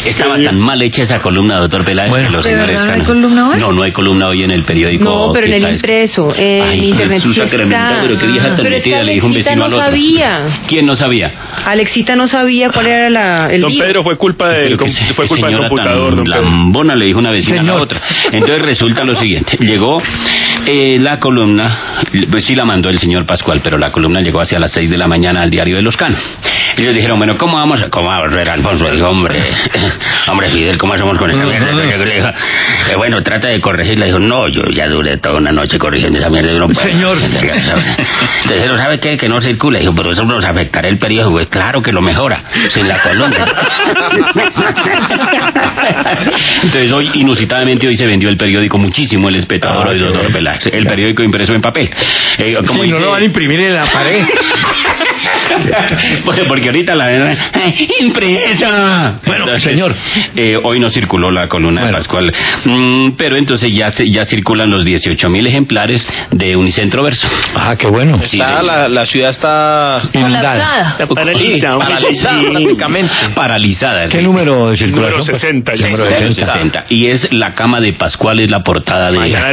Estaba tan mal hecha esa columna, doctor Peláez, bueno, que los señores... ¿No hay columna hoy? No, no hay columna hoy en el periódico. No, pero en el impreso, eh, ay, en internet. Jesús sacramentado, pero qué vieja tan metida, le dijo un vecino al otro. Pero Alexita no sabía. ¿Quién no sabía? Alexita no sabía cuál era la, el don día. Pedro fue culpa del, com, se, fue culpa del computador, don Pedro. Lambona, le dijo una vecina señor. A la otra. Entonces resulta lo siguiente, llegó eh, la columna, pues sí la mandó el señor Pascual, pero la columna llegó hacia las seis de la mañana al diario de los Cano. Y ellos dijeron, bueno, ¿cómo vamos? ¿Cómo vamos? Rey Alfonso dijo, hombre, hombre Fidel, ¿cómo hacemos con esta mierda? Eh, bueno, trata de corregirla. Dijo, no, yo ya duré toda una noche corrigiendo esa mierda. No puede, señor. Dijeron, ¿sabe qué? Que no circula. Dijo, pero eso nos afectará el periódico. Pues, claro que lo mejora, sin la columna. Entonces hoy, inusitadamente, hoy se vendió el periódico muchísimo, El Espectador, del doctor Peláez. El periódico impreso en papel. Eh, como sí, dice, no lo van a imprimir en la pared. Bueno, porque ahorita la verdad, ¡ay, impresa! Bueno, entonces, señor, eh, hoy no circuló la columna, bueno, de Pascual, mm, pero entonces ya ya circulan los dieciocho mil ejemplares de Unicentro Verso. Ah, qué bueno. Sí, está, la, la ciudad está inundada, paralizada, paralizada prácticamente. Paralizada. ¿Qué sí. número de circulación? Número sesenta. Ya. Número sesenta. Y es La Cama de Pascual, es la portada de... Allá,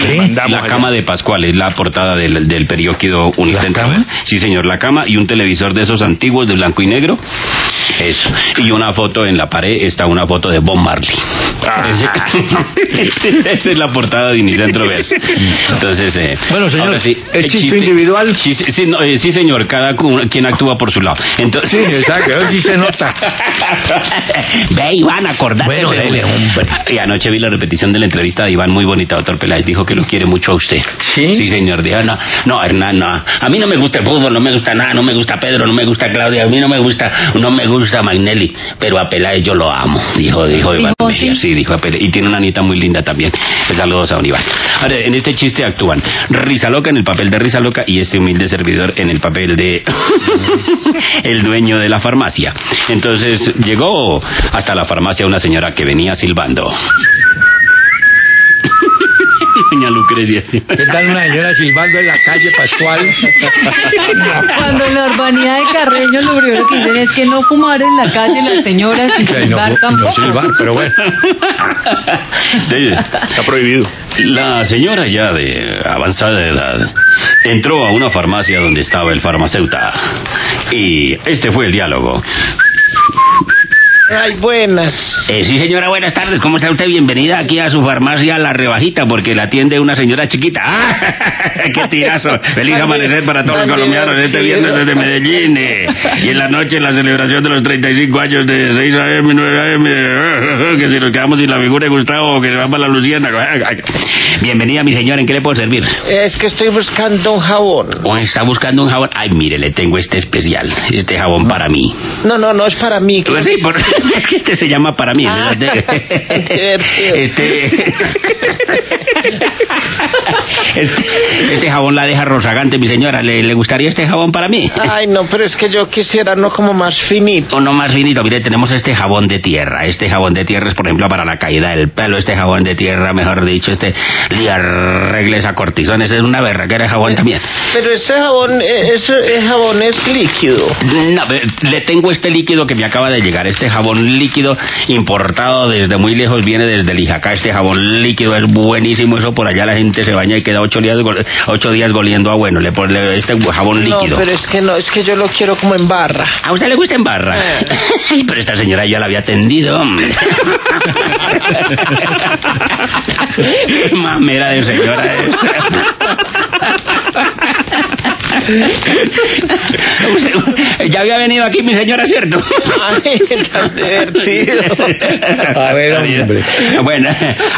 la Cama allá. de Pascual es la portada del, del periódico Unicentro. Sí, señor, La Cama y un televisor de esos antiguos de blanco y negro. Eso. Y una foto en la pared, está una foto de Bob Marley. Ah. Ese, esa es la portada de Unicentro Verso. Entonces, eh, bueno, señor, sí, el chiste, chiste individual. Chiste, sí, no, eh, sí, señor, cada quien actúa por su lado. Entonces, sí, exacto, sí se nota. Ve, Iván, acordate. Bueno, y anoche vi la repetición de la entrevista de Iván, muy bonita, doctor Peláez. Dijo que lo quiere mucho a usted. Sí. Sí, señor. Dijo, no, no, Hernán, no. A mí no me gusta el fútbol, no me gusta nada, no me gusta Pedro, no me gusta Claudia, a mí no me gusta, no me gusta Magnelli, pero a Peláez yo lo amo, dijo, dijo Iván. ¿Sí? Sí, dijo a Peláez. Y tiene una nieta muy linda también. Saludos a don Iván. Ahora, en este chiste actúan Risa Loca en el papel de Risa Loca y este humilde servidor en el papel de el dueño de la farmacia. Entonces llegó hasta la farmacia una señora que venía silbando. Doña Lucrecia. ¿Qué tal una señora silbando en la calle Pascual? Cuando en la urbanidad de Carreño lo primero que dicen es que no fumar en la calle las señoras y sí, silbar no, tampoco. No silbar, pero bueno. Está prohibido. La señora ya de avanzada edad entró a una farmacia donde estaba el farmacéuta y este fue el diálogo. Ay, buenas. Eh, sí, señora, buenas tardes. ¿Cómo está usted? Bienvenida aquí a su farmacia La Rebajita, porque la atiende una señora chiquita. ¡Ah! ¡Qué tirazo! Feliz amanecer para todos los colombianos este viernes desde Medellín. Eh. Y en la noche, en la celebración de los treinta y cinco años de seis a m, nueve a m, que si nos quedamos sin la figura de Gustavo, que se va para La Luciérnaga. Bienvenida, mi señora. ¿En qué le puedo servir? Es que estoy buscando un jabón. ¿O está buscando un jabón? Ay, mire, le tengo este especial. Este jabón para mí. No, no, no es para mí. ¿Qué pues sí, por... Es que este se llama para mí. Ah, este, este, este jabón la deja rozagante, mi señora. ¿Le, ¿Le gustaría este jabón para mí? Ay, no, pero es que yo quisiera no como más finito. No más finito. Mire, tenemos este jabón de tierra. Este jabón de tierra es, por ejemplo, para la caída del pelo. Este jabón de tierra, mejor dicho, este le arregle esa cortisón. Ese es una berraquera de jabón eh, también. Pero ese jabón, ese jabón es líquido. No, le tengo este líquido que me acaba de llegar. Este jabón líquido importado desde muy lejos, viene desde el Ijacá. Este jabón líquido es buenísimo, eso por allá la gente se baña y queda ocho días ocho días goliendo a bueno. Le ponle este jabón líquido. No, pero es que no, es que yo lo quiero como en barra. ¿A usted le gusta en barra? Eh. Ay, pero esta señora ya la había atendido, hombre. Mamera de señora. Es. Ya había venido aquí mi señora, ¿cierto? Ay, tan divertido. A ver, hombre. Bueno,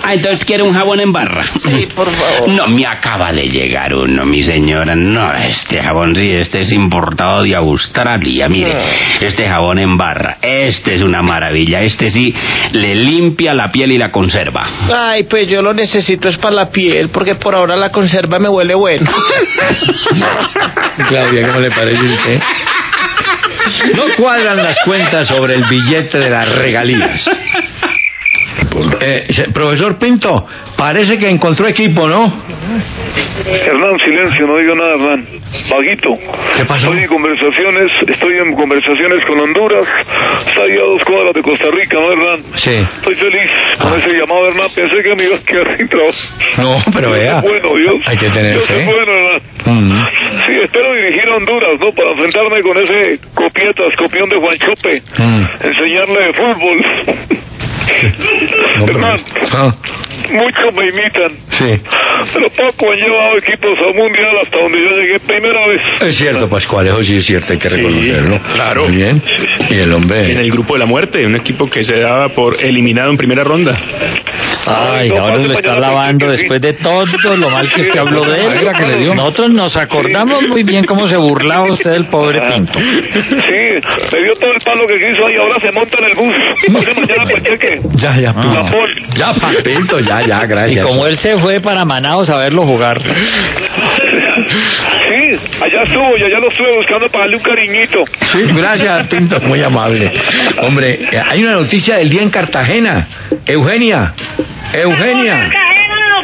ah, entonces quiere un jabón en barra. Sí, por favor. No, me acaba de llegar uno, mi señora. No, este jabón sí, este es importado de Australia. Mire, no. Este jabón en barra, este es una maravilla. Este sí le limpia la piel y la conserva. Ay, pues yo lo necesito es para la piel, porque por ahora la conserva me huele bueno. Claudia, ¿cómo le parece a usted? No cuadran las cuentas sobre el billete de las regalías. Eh, profesor Pinto, parece que encontró equipo, ¿no? Hernán, silencio, no digo nada, Hernán. Paguito. ¿Qué pasó? Estoy en conversaciones, estoy en conversaciones con Honduras, estoy a dos cuadras de Costa Rica, ¿no, Hernán? Sí. Estoy feliz con ah. ese llamado, Hernán. Pensé que me iba a quedar sin trabajo. No, pero Dios vea. Bueno, Dios. Hay que tener fe. Bueno, Hernán. Mm. Sí, espero dirigir a Honduras, ¿no? Para enfrentarme con ese copietas, copión de Juan Chope, mm. enseñarle de fútbol. No, Hernán, ah. muchos me imitan. Sí. Pero Paco han llevado equipos a mundial hasta donde yo llegué primera vez. Es cierto, Pascual, eso sí es cierto, hay que reconocerlo. Sí, claro. Muy bien. Y el hombre... En el grupo de la muerte, un equipo que se daba por eliminado en primera ronda. Ay, no, ahora lo está lavando después de todo lo mal que usted habló de él. Que le dio. Nosotros nos acordamos sí. muy bien cómo se burlaba usted del pobre Pinto. Sí, se dio todo el palo que quiso y ahora se monta en el bus. Mañana cheque. Ya, ya, Pinto. Ah, ya, pa, Pinto, ya, ya, gracias. Y como él se fue para Manaos a verlo jugar. Sí, allá estuvo, yo ya lo estuve buscando para darle un cariñito. Sí, gracias, Pinto, muy amable. Hombre, hay una noticia del día en Cartagena. Eugenia, Eugenia.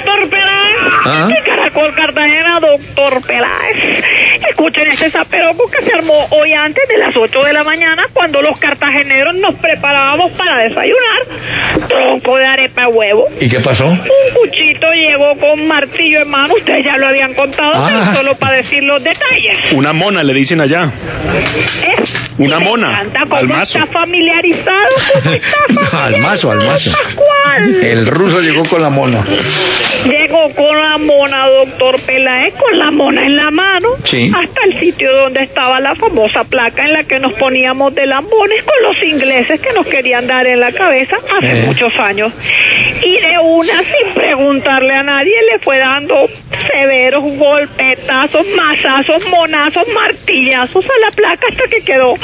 Doctor Peláez, ¿ah? De Caracol Cartagena, doctor Peláez. Escuchen ese zaperoco que se armó hoy antes de las ocho de la mañana cuando los cartageneros nos preparábamos para desayunar. Tronco de arepa huevo. ¿Y qué pasó? Un cuchito llegó con martillo en mano, ustedes ya lo habían contado, ah. pero solo para decir los detalles. Una mona le dicen allá. ¿Eh? Una Me mona. Encanta cómo almazo. Está familiarizado. Está almazo, almazo. ¿Cuál? El ruso llegó con la mona. Llegó con la mona, doctor Peláez, con la mona en la mano, sí. hasta el sitio donde estaba la famosa placa en la que nos poníamos de lambones con los ingleses que nos querían dar en la cabeza hace eh. muchos años. Y de una, sin preguntarle a nadie, le fue dando severos golpetazos, mazazos, monazos, martillazos a la placa hasta que quedó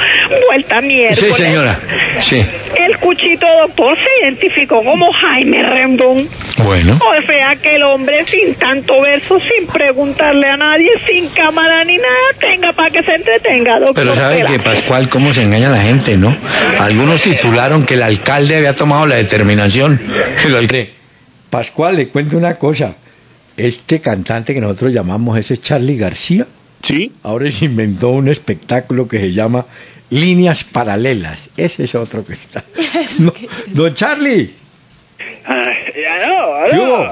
vuelta miércoles. Sí, señora. Sí. El cuchito, doctor, se identificó como Jaime Rendón. Bueno. O sea, que el hombre sin tanto verso, sin preguntarle a nadie, sin cámara ni nada, tenga para que se entretenga, doctor. Pero sabe que, Pascual, cómo se engaña la gente, ¿no? Algunos titularon que el alcalde había tomado la determinación. El alcalde. Pascual, le cuento una cosa. Este cantante que nosotros llamamos ese Charlie García, sí, ahora se inventó un espectáculo que se llama Líneas Paralelas. Ese es otro que está. No, don Charlie. Ah, ya no, no.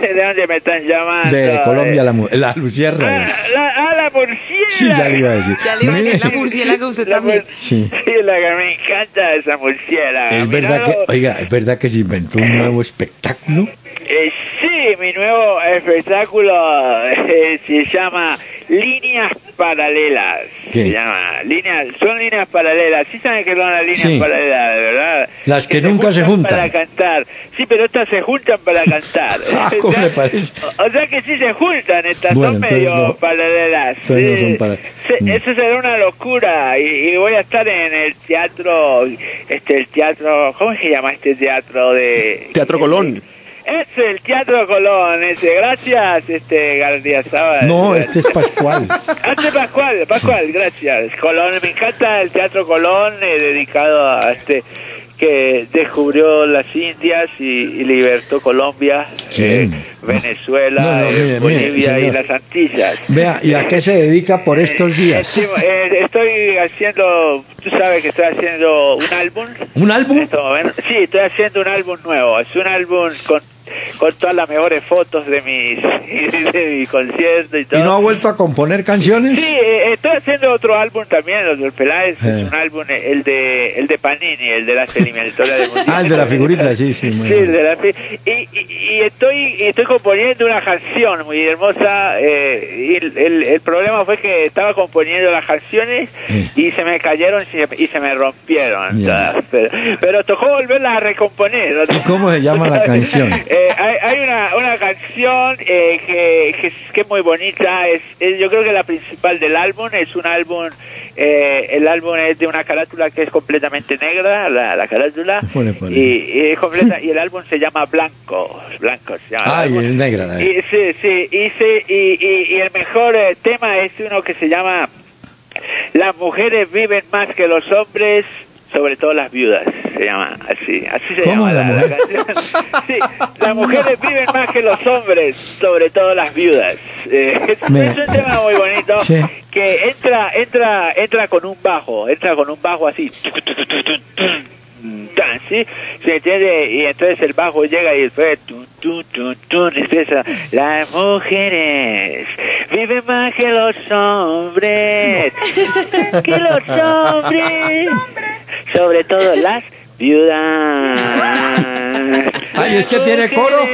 ¿De dónde me están llamando? De Colombia, la, la Luciérnaga. Ah, la, ah, la murciélaga. Sí, ya le iba a decir. Ya le iba a decir la murciélaga, usted la también. Sí. Sí, la que me encanta esa murciélaga. Es verdad nuevo... que, oiga, ¿es verdad que se inventó un nuevo espectáculo? Eh, sí, mi nuevo espectáculo eh, se llama Líneas Paralelas. ¿Qué? Se llama líneas, son líneas paralelas. Sí saben que son las líneas sí. paralelas, de verdad. Las que, que nunca se juntan, se juntan. Para cantar. Sí, pero estas se juntan para cantar. Ah, ¿cómo le parece? O, o sea que sí se juntan, estas bueno, son medio no, paralelas. Sí, no son para... se, no. Eso será una locura y, y voy a estar en el teatro, este, el teatro, ¿cómo se llama este teatro de? Teatro Colón. Es el Teatro Colón, ese, gracias, este, García Sábal. No, este es Pascual. Este Pascual, Pascual, gracias. Colón, me encanta el Teatro Colón, eh, dedicado a este, que descubrió las Indias y, y libertó Colombia, eh, Venezuela, no, no, eh, mire, Bolivia mire, y las Antillas. Vea, ¿y a qué se dedica por estos días? Eh, eh, estoy haciendo, tú sabes que estoy haciendo un álbum. ¿Un álbum? En este momento. Sí, estoy haciendo un álbum nuevo, es un álbum con con todas las mejores fotos de mis de mi concierto y todo. ¿Y no ha vuelto a componer canciones? Sí, eh, estoy haciendo otro álbum también, doctor Peláez, eh. un álbum, el de el de Panini, el de las eliminatorias de mundial. Ah, el de la figurita, sí, sí. Muy sí, el de la y, y, y estoy y estoy componiendo una canción muy hermosa. Eh, y el, el, el problema fue que estaba componiendo las canciones eh. y se me cayeron y se, y se me rompieron. Yeah. Todas, pero, pero tocó volverlas a recomponer. ¿Y cómo se llama la canción? Eh, hay hay una, una canción eh, que, que, que es muy bonita, es, es yo creo que la principal del álbum, es un álbum, eh, el álbum es de una carátula que es completamente negra, la, la carátula, pone, pone. Y, y, es completa, y el álbum se llama Blanco, Blanco se llama. Ah, el álbum. Y es negra. La y, sí, sí, y, sí y, y, y el mejor eh, tema es uno que se llama Las mujeres viven más que los hombres, sobre todo las viudas, se llama así, así se llama la, la canción. Sí, las mujeres viven más que los hombres, sobre todo las viudas. Eh, es un tema muy bonito sí. que entra, entra, entra con un bajo, entra con un bajo así. ¿Sí? Se entiende, y entonces el bajo llega y después tun, tun, tun, tun, y empieza, las mujeres viven más que los hombres, que los hombres, sobre todo las Viuda. Ay, ¿es que tiene coro?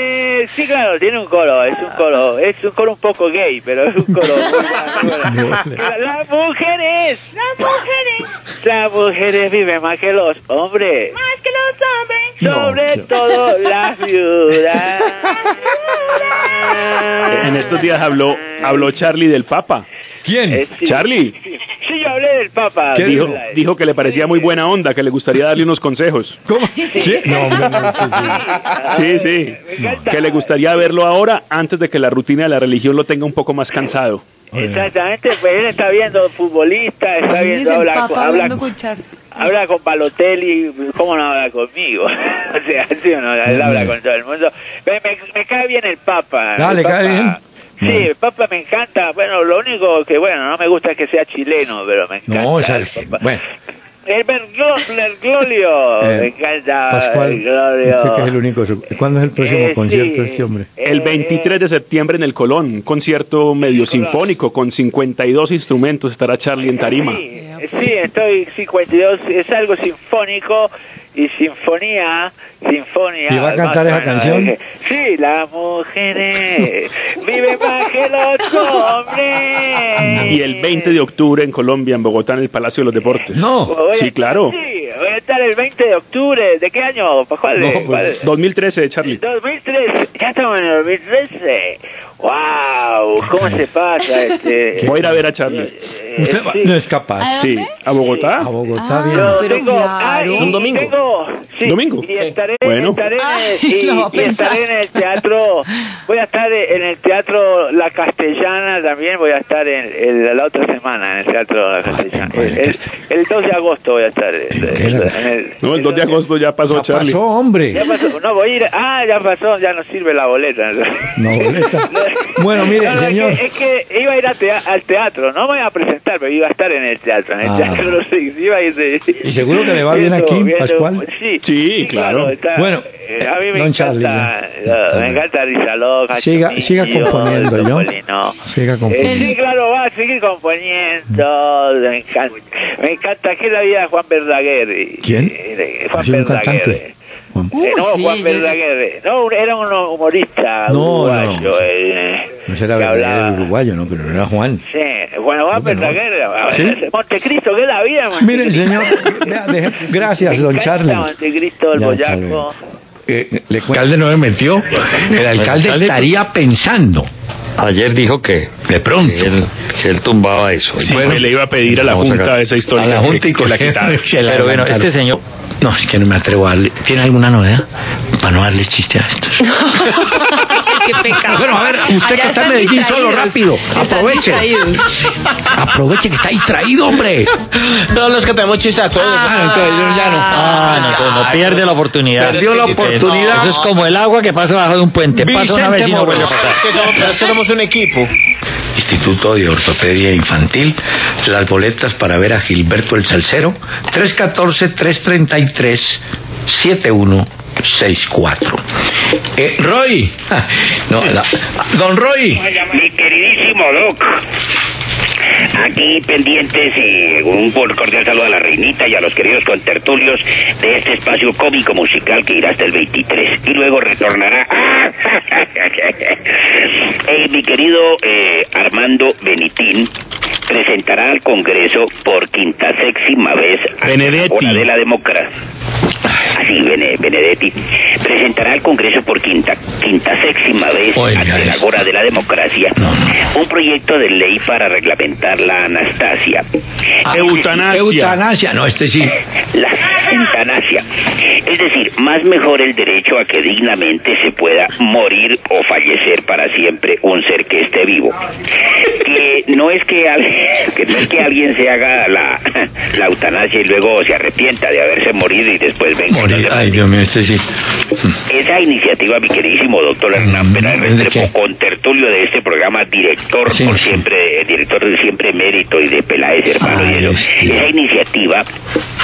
Sí, claro, tiene un coro, es un coro, es un coro un poco gay, pero es un coro. Las mujeres, las mujeres, las mujeres viven más que los hombres, más que los hombres, sobre no, no. todo las viudas. En estos días habló, habló Charlie del Papa. ¿Quién? Eh, sí, Charlie. Sí, sí, yo hablé del Papa. ¿Qué dijo? Dijo que le parecía muy buena onda, que le gustaría darle unos consejos. ¿Cómo? Sí, sí, no, no, no, sí, sí. sí. No. Que le gustaría verlo ahora, antes de que la rutina de la religión lo tenga un poco más cansado. Exactamente, pues él está viendo futbolista, está viendo, habla, Papa, habla, con, habla con Balotelli, ¿cómo no habla conmigo? O sea, sí o no, él habla con todo el mundo. Me, me, me cae bien el Papa. Dale, el Papa, cae bien. Sí, el Papa me encanta. Bueno, lo único que, bueno, no me gusta es que sea chileno, pero me encanta. No, o sea, el Papa. Bueno. El Bergoglio, eh, me encanta. Pascual, Bergoglio. Que es el único. ¿Cuándo es el próximo eh, concierto de sí, este hombre? El veintitrés de septiembre en el Colón, un concierto medio sinfónico con cincuenta y dos instrumentos, estará Charlie en tarima. Sí, sí, estoy cincuenta y dos, es algo sinfónico y sinfonía, sinfonía. ¿Y va a cantar esa canción? Sí, las mujeres viven más que los hombres. Y el veinte de octubre en Colombia, en Bogotá, en el Palacio de los Deportes. No. Sí, claro. Sí, voy a estar el veinte de octubre. ¿De qué año, Pascual? No, pues, dos mil trece, Charlie. dos mil trece, ya estamos en el dos mil trece. ¡Wow! ¿Cómo se pasa? Este, voy a ir a ver a Charlie. ¿Usted va? Sí. No es capaz. Sí, a Bogotá. Sí. A Bogotá, bien. Ah, pero tengo, claro. Es un domingo. Tengo, sí, domingo. Y estaré, bueno. estaré, Ay, en, y, y estaré en el teatro. Voy a estar en el teatro La Castellana también. Voy a estar en, en la otra semana en el teatro La Castellana. Ay, el, el, el dos de agosto voy a estar. En el, no, el dos de agosto ya pasó, ya Charlie. Pasó, hombre. Ya pasó, no voy a ir. Ah, ya pasó, ya no sirve la boleta. No, boleta. Bueno, mire, no, señor. Es que, es que iba a ir a te al teatro, no me voy a presentar, pero iba a estar en el teatro. En el ah. teatro no sé, iba a ir de... ¿Y seguro que le va bien aquí, viendo, Pascual? Sí, sí, claro. Está, bueno, eh, a mí me don encanta, Charlie, me encanta Risaralda. Siga, Chumillo, siga componiendo, yo. Polino. Siga componiendo. Eh, sí, claro, va a seguir componiendo. Me encanta, me encanta que la vida de Juan Beltráguer. ¿Quién? Eh, Juan Beltráguer. Uh, eh, no, sí, Juan Beltráguer, no, era un humorista no, uruguayo. No, eh, no será verdadero uruguayo, no, pero era Juan. Sí, bueno, Juan Beltráguer, no. ¿Sí? Montecristo, que la vida, Montecristo. Miren, señor, vea, deje, gracias, don Charlie. Montecristo, el boyaco. Eh, el alcalde no me metió. El alcalde estaría pensando. Ayer dijo que de pronto que él, que él tumbaba eso. Sí, bueno, le iba a pedir a la Junta esa historia. A la Junta y con la quitaba. Pero bueno, este señor. No, es que no me atrevo a darle. ¿Tiene alguna novedad? Para no darle chiste a estos. Qué pecado. Bueno, a ver, usted allá que está en Medellín solo, rápido. Aproveche. Aproveche que está distraído, hombre. No, los que tenemos chiste a todos. Ah, no, entonces yo ya no. Ah, no, entonces no pierde la oportunidad. Perdió la oportunidad. No, eso es como el agua que pasa bajo de un puente. Pasa una vez y no vuelve a pasar. Somos un equipo. Instituto de Ortopedia Infantil. Las boletas para ver a Gilberto el Salsero. tres uno cuatro, tres tres tres, siete uno seis cuatro. Eh, Roy. No, la, don Roy. Mi queridísimo Doc. Aquí pendientes y un cordial saludo a la reinita y a los queridos contertulios de este espacio cómico musical que irá hasta el veintitrés y luego retornará. Hey, mi querido eh, Armando Benitín presentará al Congreso por quintasexima vez a la hora de la democracia. Así, Bene, Benedetti presentará al Congreso por quinta quintasexima vez a la hora de la democracia un proyecto de ley para reglamentar la anastasia. Ah, eutanasia. Eutanasia, no, este sí. La eutanasia. Es decir, más mejor el derecho a que dignamente se pueda morir o fallecer para siempre un ser que esté vivo. Que no es que, al, que, no es que alguien se haga la, la eutanasia y luego se arrepienta de haberse morido y después venga. Morir, ay, Dios mío, este sí. Esa iniciativa, mi queridísimo doctor Hernán Pérez Restrepo, contertulio de este programa, director sí, por sí. siempre, director de siempre mérito y de Peláez, hermano. Ay, y eso. Sí. Esa iniciativa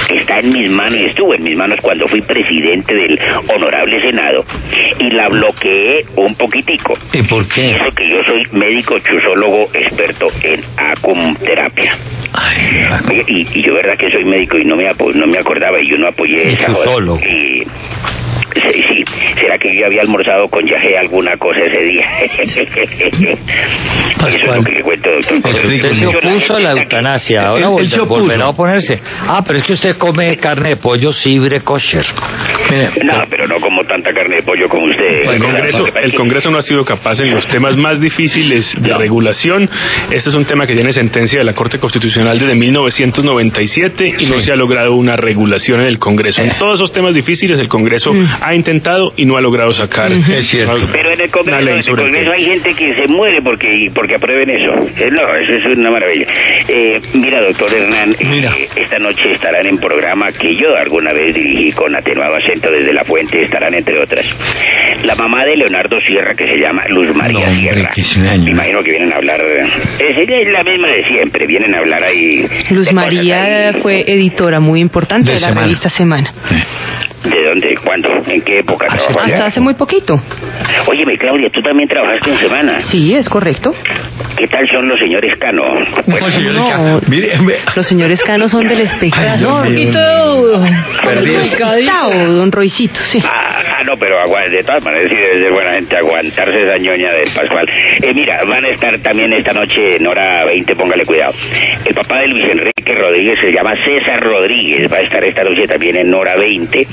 está en mis manos y estuvo en mis manos cuando fui presidente del honorable Senado y la bloqueé un poquitico. ¿Y por qué? Eso que yo soy médico chuzólogo experto en acumterapia. Ay, y, y yo verdad que soy médico y no me no me acordaba y yo no apoyé esa joda. Solo. Y, sí, sí, será que yo había almorzado con Yajé alguna cosa ese día. Eso es lo que le cuento, doctor. Usted se opuso a la eutanasia, ahora volverá a ponerse. Ah, pero es que usted come carne de pollo cibre kosher. No, pero no como tanta carne de pollo como usted. El Congreso, el Congreso no ha sido capaz en los temas más difíciles de regulación. Este es un tema que tiene sentencia de la Corte Constitucional desde mil novecientos noventa y siete y no se ha logrado una regulación en el Congreso. En todos esos temas difíciles el Congreso ha intentado y no ha logrado sacar. Es cierto. Pero en el Congreso, en el Congreso hay gente que se muere porque porque aprueben eso. No, eso es una maravilla. Eh, mira, doctor Hernán, mira. Eh, esta noche estarán en programa que yo alguna vez dirigí con atenuado acento desde La Fuente, estarán entre otras. La mamá de Leonardo Sierra, que se llama Luz María no, Sierra. Me imagino que vienen a hablar. Ella es la misma de siempre, vienen a hablar ahí. Luz María ahí. Fue editora muy importante de, de la semana. Revista Semana. Sí. ¿De dónde? ¿Cuándo? ¿En qué época? Hace, hasta allá? Hace muy poquito. Óyeme, Claudia, tú también trabajaste en Semana. Sí, es correcto. ¿Qué tal son los señores Cano? Bueno, no, señores Cano. Míreme. Los señores Cano son del espectáculo. No, un poquito de don Roicito, sí. Ah, ah, no, pero de todas maneras sí debe ser buena gente aguantarse esa ñoña del Pascual. Eh, mira, van a estar también esta noche en hora veinte, póngale cuidado. El papá de Luis Enrique Rodríguez se llama César Rodríguez, va a estar esta noche también en hora veinte.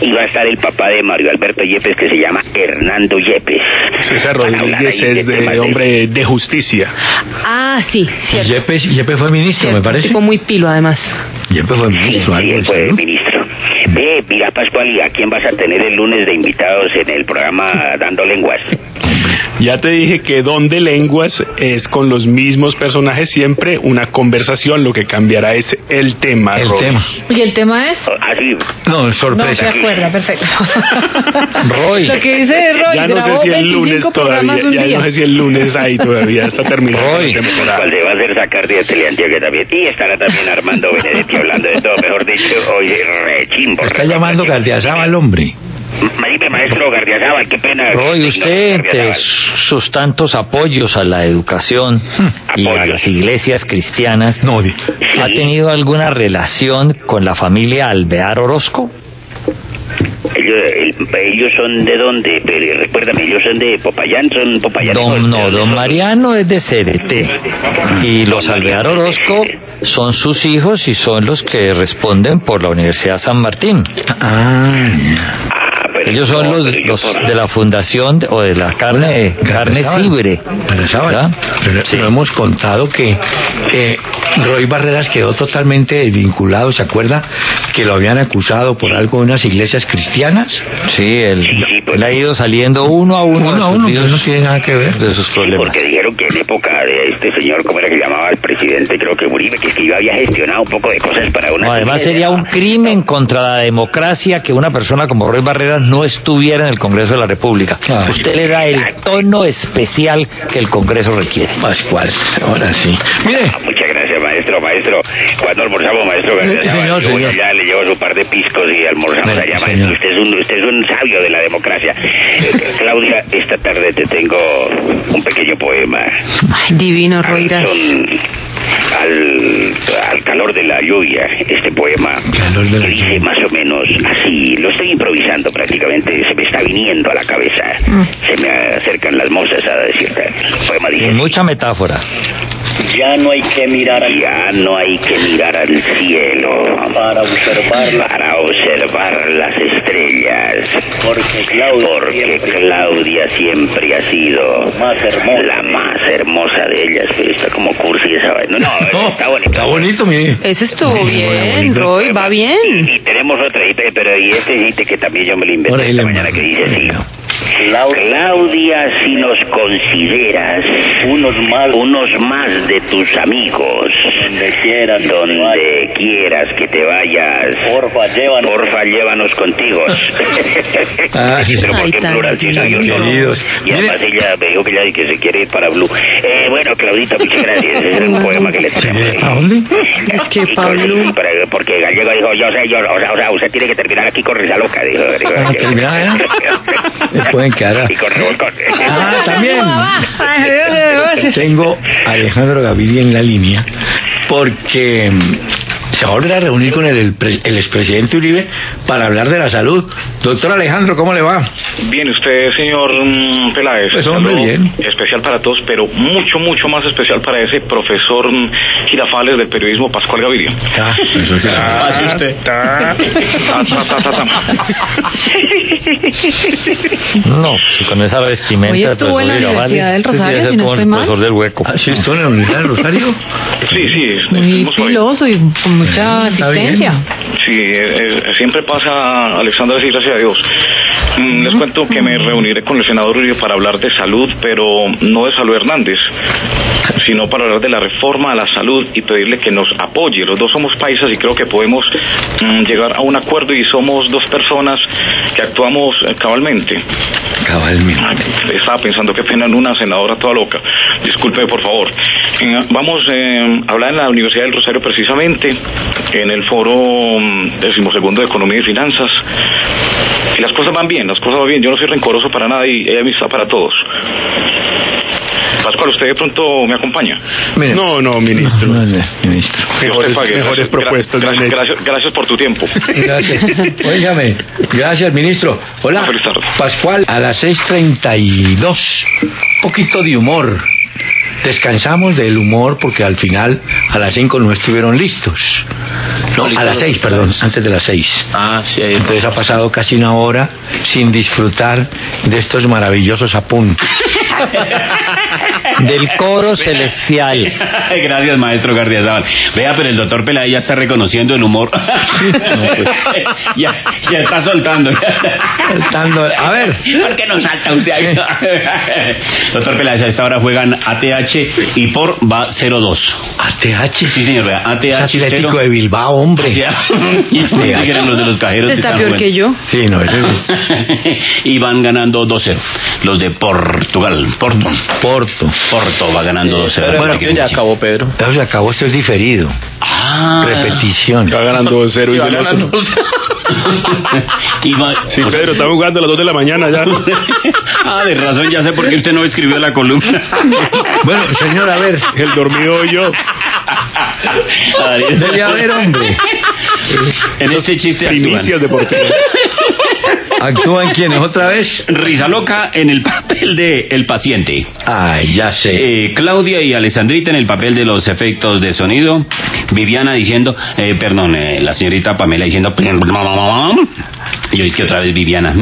Y va a estar el papá de Mario Alberto Yepes, que se llama Hernando Yepes. César Rodríguez es de hombre de justicia. Ah, sí, cierto. Yepes, Yepes fue ministro, me parece. Fue muy pilo, además. Yepes fue ministro. Sí, él fue ministro. Ve, mira, Pascual, ¿y a quién vas a tener el lunes de invitados en el programa Dando Lenguas? Ya te dije que Donde Lenguas es con los mismos personajes siempre, una conversación, lo que cambiará es el tema. El Roy. tema. ¿Y el tema es? Así. No, sorpresa. No se acuerda, perfecto. Roy. Lo que dice Roy, ya grabó no sé si el lunes todavía, ya día. no sé si el lunes ahí todavía está terminado. Roy. ¿Cuál le va a hacer sacar de Teleantioquia también? Y estará también Armando Benedetti hablando de todo, mejor dicho, hoy re chimbo. Está re llamando Galdeazaba al hombre. Marime, maestro Gardiazabal, qué pena. Roy, usted, no, sus tantos apoyos a la educación hmm. y apoyos. a las iglesias cristianas, no, ¿sí? ¿Ha tenido alguna relación con la familia Alvear Orozco? Ellos, ellos son de dónde, pero recuérdame, ellos son de Popayán, son Popayán. Don, no, don Mariano es de C D T y los Alvear Orozco son sus hijos y son los que responden por la Universidad San Martín. Ah. Ellos son los, los de la fundación o de la carne carne cibre. Pero sí. Hemos contado que eh, Roy Barreras quedó totalmente desvinculado, ¿se acuerda? Que lo habían acusado por algo de unas iglesias cristianas. Sí, él, sí, sí, pues, él ha ido saliendo uno a uno. Uno a uno, Dios no tiene nada que ver de sus problemas. Sí, porque dijeron que en época de este señor, ¿cómo era que llamaba el presidente? Creo que Uribe, que es que yo había gestionado un poco de cosas para una... No, además sería un crimen contra la democracia que una persona como Roy Barreras no estuviera en el Congreso de la República. Claro. Usted le da el tono especial que el Congreso requiere. Pascual, ahora sí. Mire. Ah, muchas gracias, maestro, maestro. Cuando almorzamos, maestro, gracias, eh, señor, maestro señor. Ya le llevo su par de piscos y almorzamos allá, maestro. Usted es, un, usted es un sabio de la democracia. Eh, Claudia, esta tarde te tengo un pequeño poema. Ay, divino, Roiras. Al, al calor de la lluvia, este poema que dice más o menos así, lo estoy improvisando prácticamente, se me está viniendo a la cabeza, mm. se me acercan las mozas a decirte, el poema dice, mucha metáfora. Ya no hay que mirar al... Ya no hay que mirar al cielo para observar, para observar las estrellas, porque Claudia, porque siempre, Claudia siempre ha sido más hermosa. La más hermosa de ellas. Pero está como cursi esa vaina. No, no, no, está bonito. Está bonito, mire. Eso estuvo bien, Roy, va bien. Y, y tenemos otra, pero y este este que también yo me lo inventé bueno, esta mañana, que dice así. Claudia, si nos consideras unos más, unos más de tus amigos, donde quieras, donde quieras que te vayas, porfa, llévanos, porfa, llévanos contigo. Ah, pero ay, porque en plural, si soy yo, queridos. Y además ella me dijo que ya que se quiere ir para Blue. Eh, bueno, Claudita, muchas gracias. Ese es un poema que le tenemos. Es que Pablo... Porque Gallego dijo, yo sé, yo, o sea, o sea, usted tiene que terminar aquí con risa loca, dijo. Pueden quedar. Y con revolcón. Ah, también. Tengo a Alejandro Gaviria en la línea. porque se va a volver a reunir con el, el expresidente Uribe para hablar de la salud. Doctor Alejandro, ¿cómo le va? Bien, usted, señor Peláez. Pues hombre, bien. Especial para todos, pero mucho, mucho más especial para ese profesor Girafales del periodismo, Pascual Gaviria. Ah, eso es que... No, si con esa vestimenta... Hoy estuvo en la Universidad del Rosario, si no estoy mal. Profesor del Hueco. Ah, ¿sí estuvo en la Universidad del Rosario? Sí, sí. Muy piloso y con mucha asistencia. Sí, eh, eh, siempre pasa, Alexandra, sí, gracias a Dios. Mm, les cuento que me reuniré con el senador Uribe para hablar de salud, pero no de salud Hernández, sino para hablar de la reforma a la salud y pedirle que nos apoye. Los dos somos paisas y creo que podemos mm, llegar a un acuerdo, y somos dos personas que actuamos eh, cabalmente. Cabalmente. Ay, estaba pensando, qué pena, en una senadora toda loca. Disculpe, por favor. Eh, vamos eh, a hablar en la Universidad del Rosario, precisamente, en el foro decimosegundo de Economía y Finanzas. Y las cosas van bien, las cosas van bien. Yo no soy rencoroso para nada y hay amistad para todos. Pascual, ¿usted de pronto me acompaña? Mire, no, no, ministro. No, no, no, ministro. Mejores, pague, mejores gracias, propuestas. Gra gra gracias, gracias por tu tiempo. Gracias. Óigame, gracias, ministro. Hola, Pascual, a las seis treinta y dos, poquito de humor. Descansamos del humor porque al final a las cinco no estuvieron listos. No, a las seis, perdón, antes de las seis. Ah, sí. Entonces ha pasado casi una hora sin disfrutar de estos maravillosos apuntes. Del coro celestial. Gracias, maestro Gardiazabal. Vea, pero el doctor Peláez ya está reconociendo el humor. No, pues. ya, ya está soltando. Soltando. A ver. ¿Por qué no salta usted ahí? Doctor Peláez, a esta hora juegan A T H y por va cero dos. ¿A T H? Sí, señor, vea. A T H es Atlético cero. De Bilbao, hombre. Sí, A T H. Los de los cajeros está peor que yo. Sí, no, eso es. Y van ganando dos cero. Los de Portugal. Porto. Porto. Porto va ganando dos cero. Pero bueno, ya acabó, Pedro. Pero se acabó, esto es diferido. Ah. Repetición. Va ganando dos cero y va ganando dos cero. Sí, Pedro, está jugando a las dos de la mañana ya. Ah, de razón, ya sé por qué usted no escribió la columna. Bueno, señor, a ver. El dormido yo. Debe haber, hombre. En ese chiste inicios deportivos. ¿Actúan quiénes otra vez? Risa Loca en el papel de el paciente. Ay, ya sé. Eh, Claudia y Alexandrita en el papel de los efectos de sonido. Viviana diciendo, eh, perdón, eh, la señorita Pamela diciendo... Yo dije otra vez Viviana.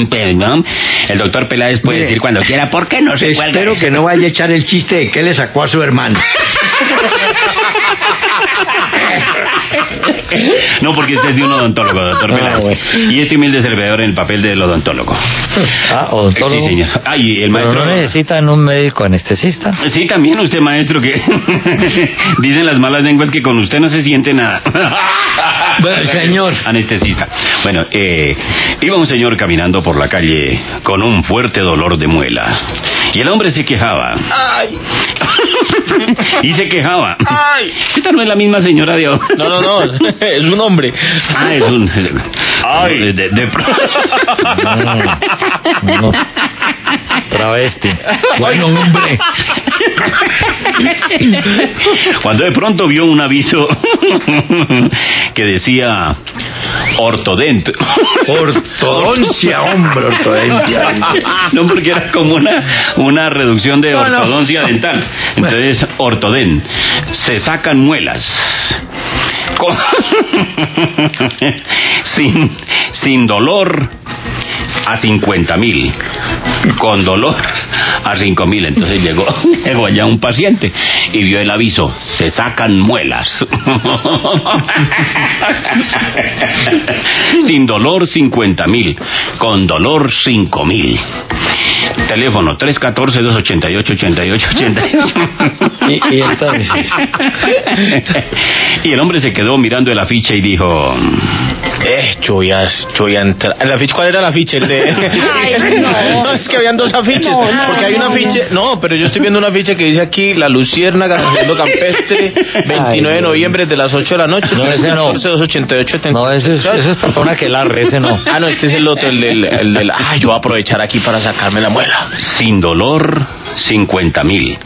El doctor Peláez puede Mire, decir cuando quiera, ¿por qué no se cuelga? Espero que no vaya a echar el chiste de que le sacó a su hermano. No, porque este es de un odontólogo, doctor ah, Peláez. Bueno. Y este humilde servidor en el papel del odontólogo. Ah, odontólogo. Sí, señor. Ay, el maestro. ¿No necesitan un médico anestesista? Sí, también usted, maestro, que dicen las malas lenguas que con usted no se siente nada. Bueno, señor. Anestesista. Bueno, eh, iba un señor caminando por la calle con un fuerte dolor de muela. Y el hombre se quejaba. ¡Ay! Y se quejaba. ¡Ay! Esta no es la misma señora de hoy. No, no, no. Es un hombre. Ah, es un... ¡Ay! De, de, de... No, no. Travesti. Bueno, hombre. Cuando de pronto vio un aviso que decía... Ortodent. Ortodoncia, hombre, ortodoncia. No, porque era como una, una reducción de ortodoncia no, no. dental. Entonces, bueno. Ortodent. Se sacan muelas. Con... Sin, sin dolor a cincuenta mil. Con dolor a cinco mil. Entonces llegó, llegó allá un paciente y vio el aviso. Se sacan muelas. Sin dolor cincuenta mil. Con dolor cinco mil. Teléfono tres uno cuatro, dos ocho ocho, ocho ocho ocho ocho. Y el hombre se quedó mirando el afiche y dijo... Eh, yo ya, yo ya entra... ¿El afiche? ¿Cuál era el afiche? El de... Ay, no. No, es que habían dos afiches. No, no, porque hay un afiche... No, pero yo estoy viendo un afiche que dice aquí La Luciérnaga, Región Campestre, veintinueve de noviembre de las ocho de la noche. No, ese no. catorce, dos ochenta y ocho, ochenta. No, ese es, ese es para una que larre, ese no. Ah, no, este es el otro, el del... El del... Ah, yo voy a aprovechar aquí para sacarme la muela. Sin dolor, cincuenta mil.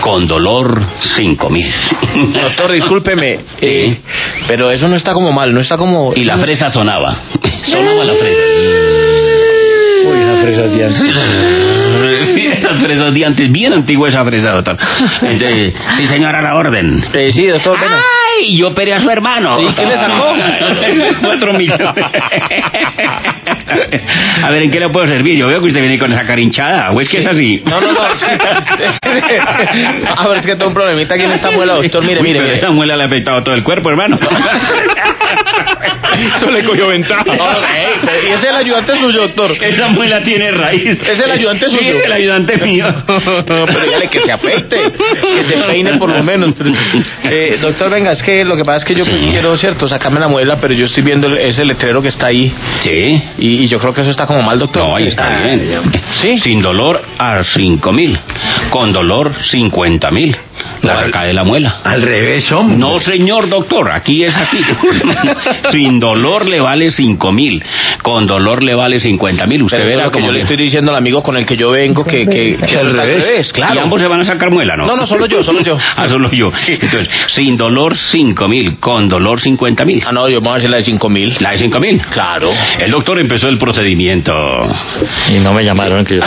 Con dolor, cinco mil. Doctor, discúlpeme, eh, sí. pero eso no está como mal, no está como... Y la fresa sonaba. Sonaba la fresa. Uy, la fresa de antes. Sí, esas fresas de antes, bien antigua esa fresa, doctor. Entonces, sí, señora, la orden. Eh, sí, doctor, venga. ¡Ay! Yo operé a su hermano. ¿Y qué le sacó? Cuatro millones. A ver, ¿en qué le puedo servir? Yo veo que usted viene con esa carinchada, ¿o es que es así? No, no, no. Es que... A ver, es que tengo un problemita aquí en esta muela, doctor. Mire, mire, mire. Esta muela le ha afectado todo el cuerpo, hermano. Eso le cogió ventaja. No, no, es el ayudante suyo, doctor. Esa muela tiene raíz. Es el ayudante suyo. Sí, es el ayudante mío. No, pero dígale que se afecte, que se peine por lo menos. Eh, doctor, venga, es que lo que pasa es que yo sí. pues quiero, cierto, sacarme la muela, pero yo estoy viendo ese letrero que está ahí. Sí. Y Y yo creo que eso está como mal, doctor. No, ahí está ah, bien. ¿Sí? Sin dolor a cinco mil. Con dolor, cincuenta mil. La no, saca de la muela. Al revés, hombre. No, señor doctor, aquí es así. Sin dolor le vale cinco mil. Con dolor le vale cincuenta mil. Usted verá como yo le estoy diciendo al amigo con el que yo vengo que, que, que al revés. revés. Claro. Y ambos se van a sacar muela, ¿no? No, no, solo yo, solo yo. Ah, solo yo. Sí. Entonces, sin dolor cinco mil. Con dolor cincuenta mil. Ah, no, yo voy a hacer la de cinco mil. ¿La de cinco mil? Claro. El doctor empezó el procedimiento. Y no me llamaron que yo...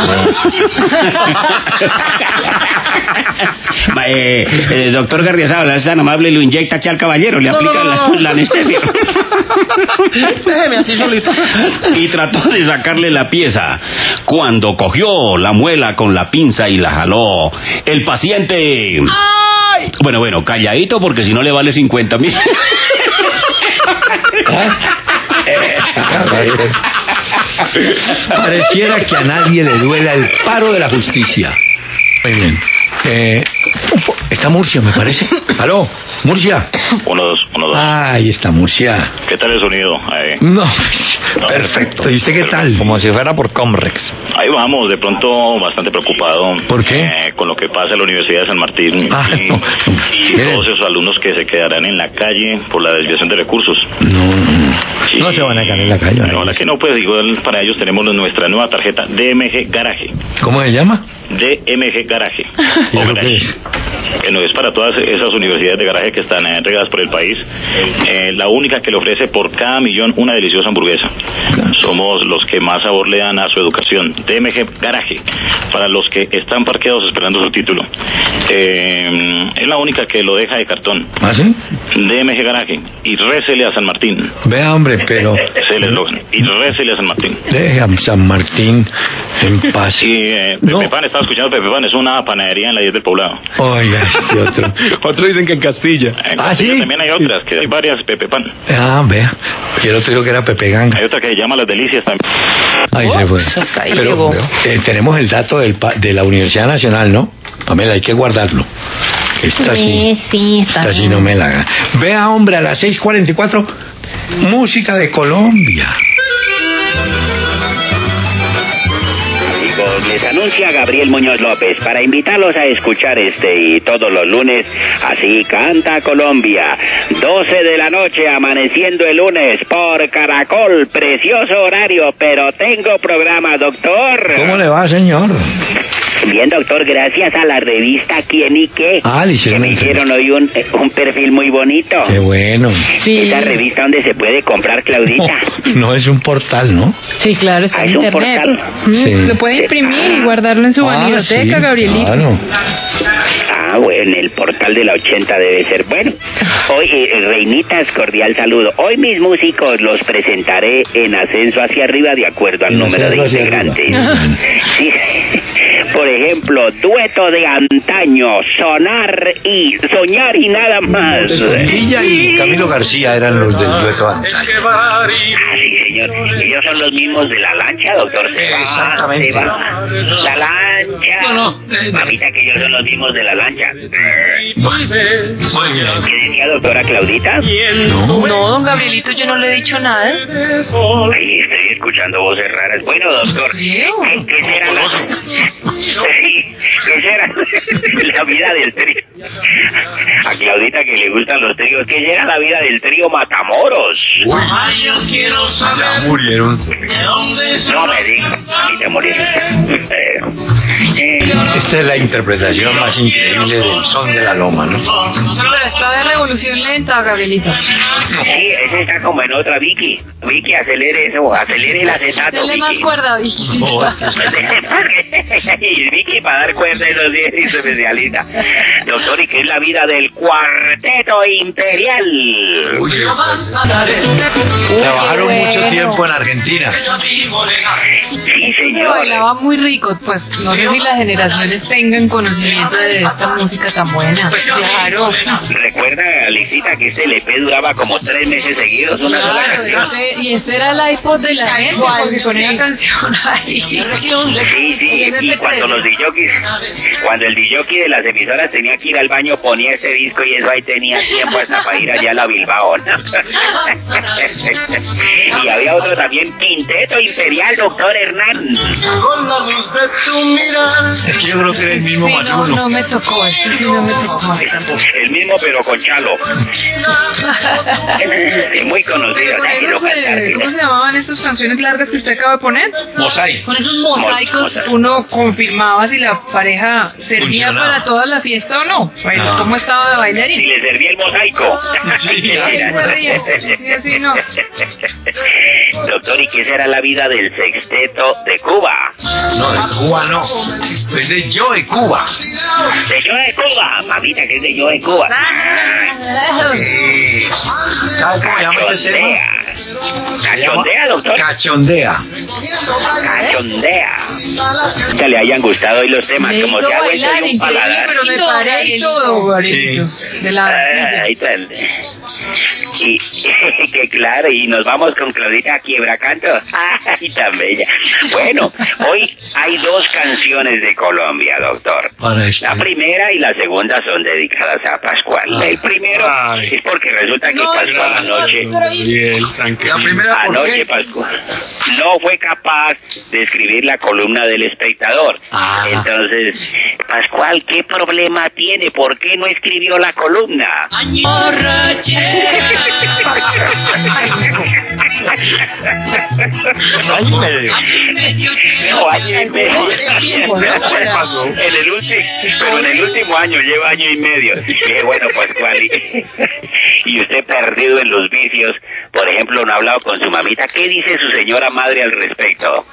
Eh, eh, doctor García, es tan amable, lo inyecta aquí al caballero, le no, aplica no, no, no. La, la anestesia. Déjeme así solito. Y trató de sacarle la pieza. Cuando cogió la muela con la pinza y la jaló, el paciente... ¡Ay! Bueno, bueno, calladito porque si no le vale cincuenta mil. Pareciera que a nadie le duela el paro de la justicia. Muy bien. Eh, está Murcia, me parece. ¿Aló? ¿Murcia? Uno, dos, uno, dos. Ah, ahí está Murcia. ¿Qué tal el sonido? Ahí. No, no, perfecto. ¿Y usted qué tal? Como si fuera por Comrex. Ahí vamos, de pronto bastante preocupado. ¿Por qué? Eh, con lo que pasa en la Universidad de San Martín. Ah, y, no. y todos esos alumnos que se quedarán en la calle por la desviación de recursos. No, no, sí. no se van a quedar en la calle. No, la que no, pues igual para ellos tenemos nuestra nueva tarjeta D M G Garaje. ¿Cómo se llama? D M G Garaje. O garaje. Es? Bueno, es para todas esas universidades de garaje que están entregadas por el país. Eh, la única que le ofrece por cada millón una deliciosa hamburguesa. Claro. Somos los que más sabor le dan a su educación. D M G Garaje, para los que están parqueados esperando su título. Eh, es la única que lo deja de cartón. ¿Ah, sí? D M G Garaje. Y récele a San Martín. Vea, hombre, pero... Se le logra. Y récele a San Martín. Deja a San Martín en paz. Y eh, no. Pepe Pan, estaba escuchando Pepe Pan, es una panadería en la diez del poblado. Oiga, oh, este otro. Otro dicen que en Castilla. En Castilla ah, sí. También hay otras, que hay varias Pepe Pan. Ah, vea. Yo no te digo que era Pepe Ganga. Hay otra que se llama Las Delicias también. Ahí oh, se fue. Se pero eh, tenemos el dato del pa de la Universidad Nacional, ¿no? Pamela, hay que guardarlo. Esta sí. Sí, sí está esta sí no me la haga. Vea, hombre, a las seis cuarenta y cuatro, música de Colombia. Les anuncia Gabriel Muñoz López para invitarlos a escuchar este y todos los lunes Así Canta Colombia, doce de la noche, amaneciendo el lunes por Caracol. Precioso horario, pero tengo programa, doctor. ¿Cómo le va, señor? Bien, doctor, gracias a la revista Quién y Qué, ah, que me hicieron hoy un, un perfil muy bonito. Qué bueno. Sí. Esa revista donde se puede comprar, Claudita. No, no es un portal, ¿no? Sí, claro, está ah, en es internet. Un portal. Mm, sí. Lo puede imprimir y guardarlo en su ah, vanidoteca, sí, Gabrielito. Claro. Ah, bueno, el portal de la ochenta debe ser bueno. Hoy, eh, reinitas, cordial saludo. Hoy mis músicos los presentaré en ascenso hacia arriba de acuerdo al en número de integrantes. Sí. Por ejemplo, dueto de antaño, sonar y soñar y nada más. Ella y Camilo García eran los del dueto antaño. Ah, sí, señor. Ellos son los mismos de La Lancha, doctor Seba. Exactamente. Seba. La Lancha. No, no. Eh, Mamita, que ellos son los mismos de La Lancha. ¿Qué decía, doctora Claudita? No. No, don Gabrielito, yo no le he dicho nada. Ahí estoy escuchando voces raras. Bueno, doctor, ¿qué, qué será la... Sí, esa era la vida del trío. A Claudita que le gustan los tríos, que llega la vida del trío Matamoros. Ay, yo quiero saber. Ya murieron. No me digas, ni te moriste. Esta es la interpretación más increíble del Son de la Loma, ¿no? Pero está de revolución lenta, Gabrielito. Sí, ese está como en otra, Vicky. Vicky, acelere eso, acelere el acetato, Vicky. Dale más cuerda, Vicky. Y Vicky para dar cuerda y los diez y se especializa. Doctor, ¿y qué es la vida del Cuarteto Imperial? Uy, trabajaron bueno. mucho tiempo en Argentina. Sí, señor. Bailaba muy rico, pues no sé si las generaciones tengan conocimiento de esta música tan buena. Pues claro. Recuerda, Licita, que ese L P duraba como tres meses seguidos, una claro, sola canción. Este, y este era el iPod de la gente, porque ponía canción ahí. Sí, sí, y cuando los D Js, cuando el D J de las emisoras tenía que ir al baño, ponía ese disco y eso ahí tenía tiempo hasta para ir allá a la Bilbao. Y había otro también, Quinteto Imperial, doctor Hernán. Con la luz de tu mirada. Es que yo creo que era el mismo sí, más uno. No, no me tocó, este sí no me tocó. El mismo pero con Chalo. Es muy conocido. ¿Cómo se, ¿Cómo se llamaban estas canciones largas que usted acaba de poner? Mosaicos. Con esos mosaicos Mos uno confirmaba si la pareja servía funcionaba para toda la fiesta o no. Bueno, no. ¿Cómo estaba de bailarín? Si le servía el mosaico. Sí, sí, sí, no. Doctor, ¿y qué será la vida del sexteto de Cuba? No, de Cuba no. Es de Yo de Cuba. De Yo de Cuba. Mamita, que es de Yo de Cuba. Cachondea. Cachondea, doctor. Cachondea. Cachondea. Que le hayan gustado hoy los temas. Me como se ha vuelto de un paladar. Pero me paré y todo, sí. De la... Ah, ahí está. Y que claro, y nos vamos con Claudita Quiebracanto. Ay, tan bella. Bueno, hoy hay dos canciones de Colombia, doctor. La primera y la segunda son dedicadas a Pascual. El primero Ay. es porque resulta que no, Pascual anoche la primera, anoche Pascual no fue capaz de escribir la columna del Espectador. Ah. Entonces, Pascual, ¿qué problema tiene? ¿Por qué no escribió la columna? Año medio. No, año y medio. ¿Qué pasó? En el último, pero en el último año lleva año y medio. Qué bueno, Pascual. Y usted perdido en los vicios, por ejemplo, no ha hablado con su mamita. ¿Qué dice su señora madre al respecto?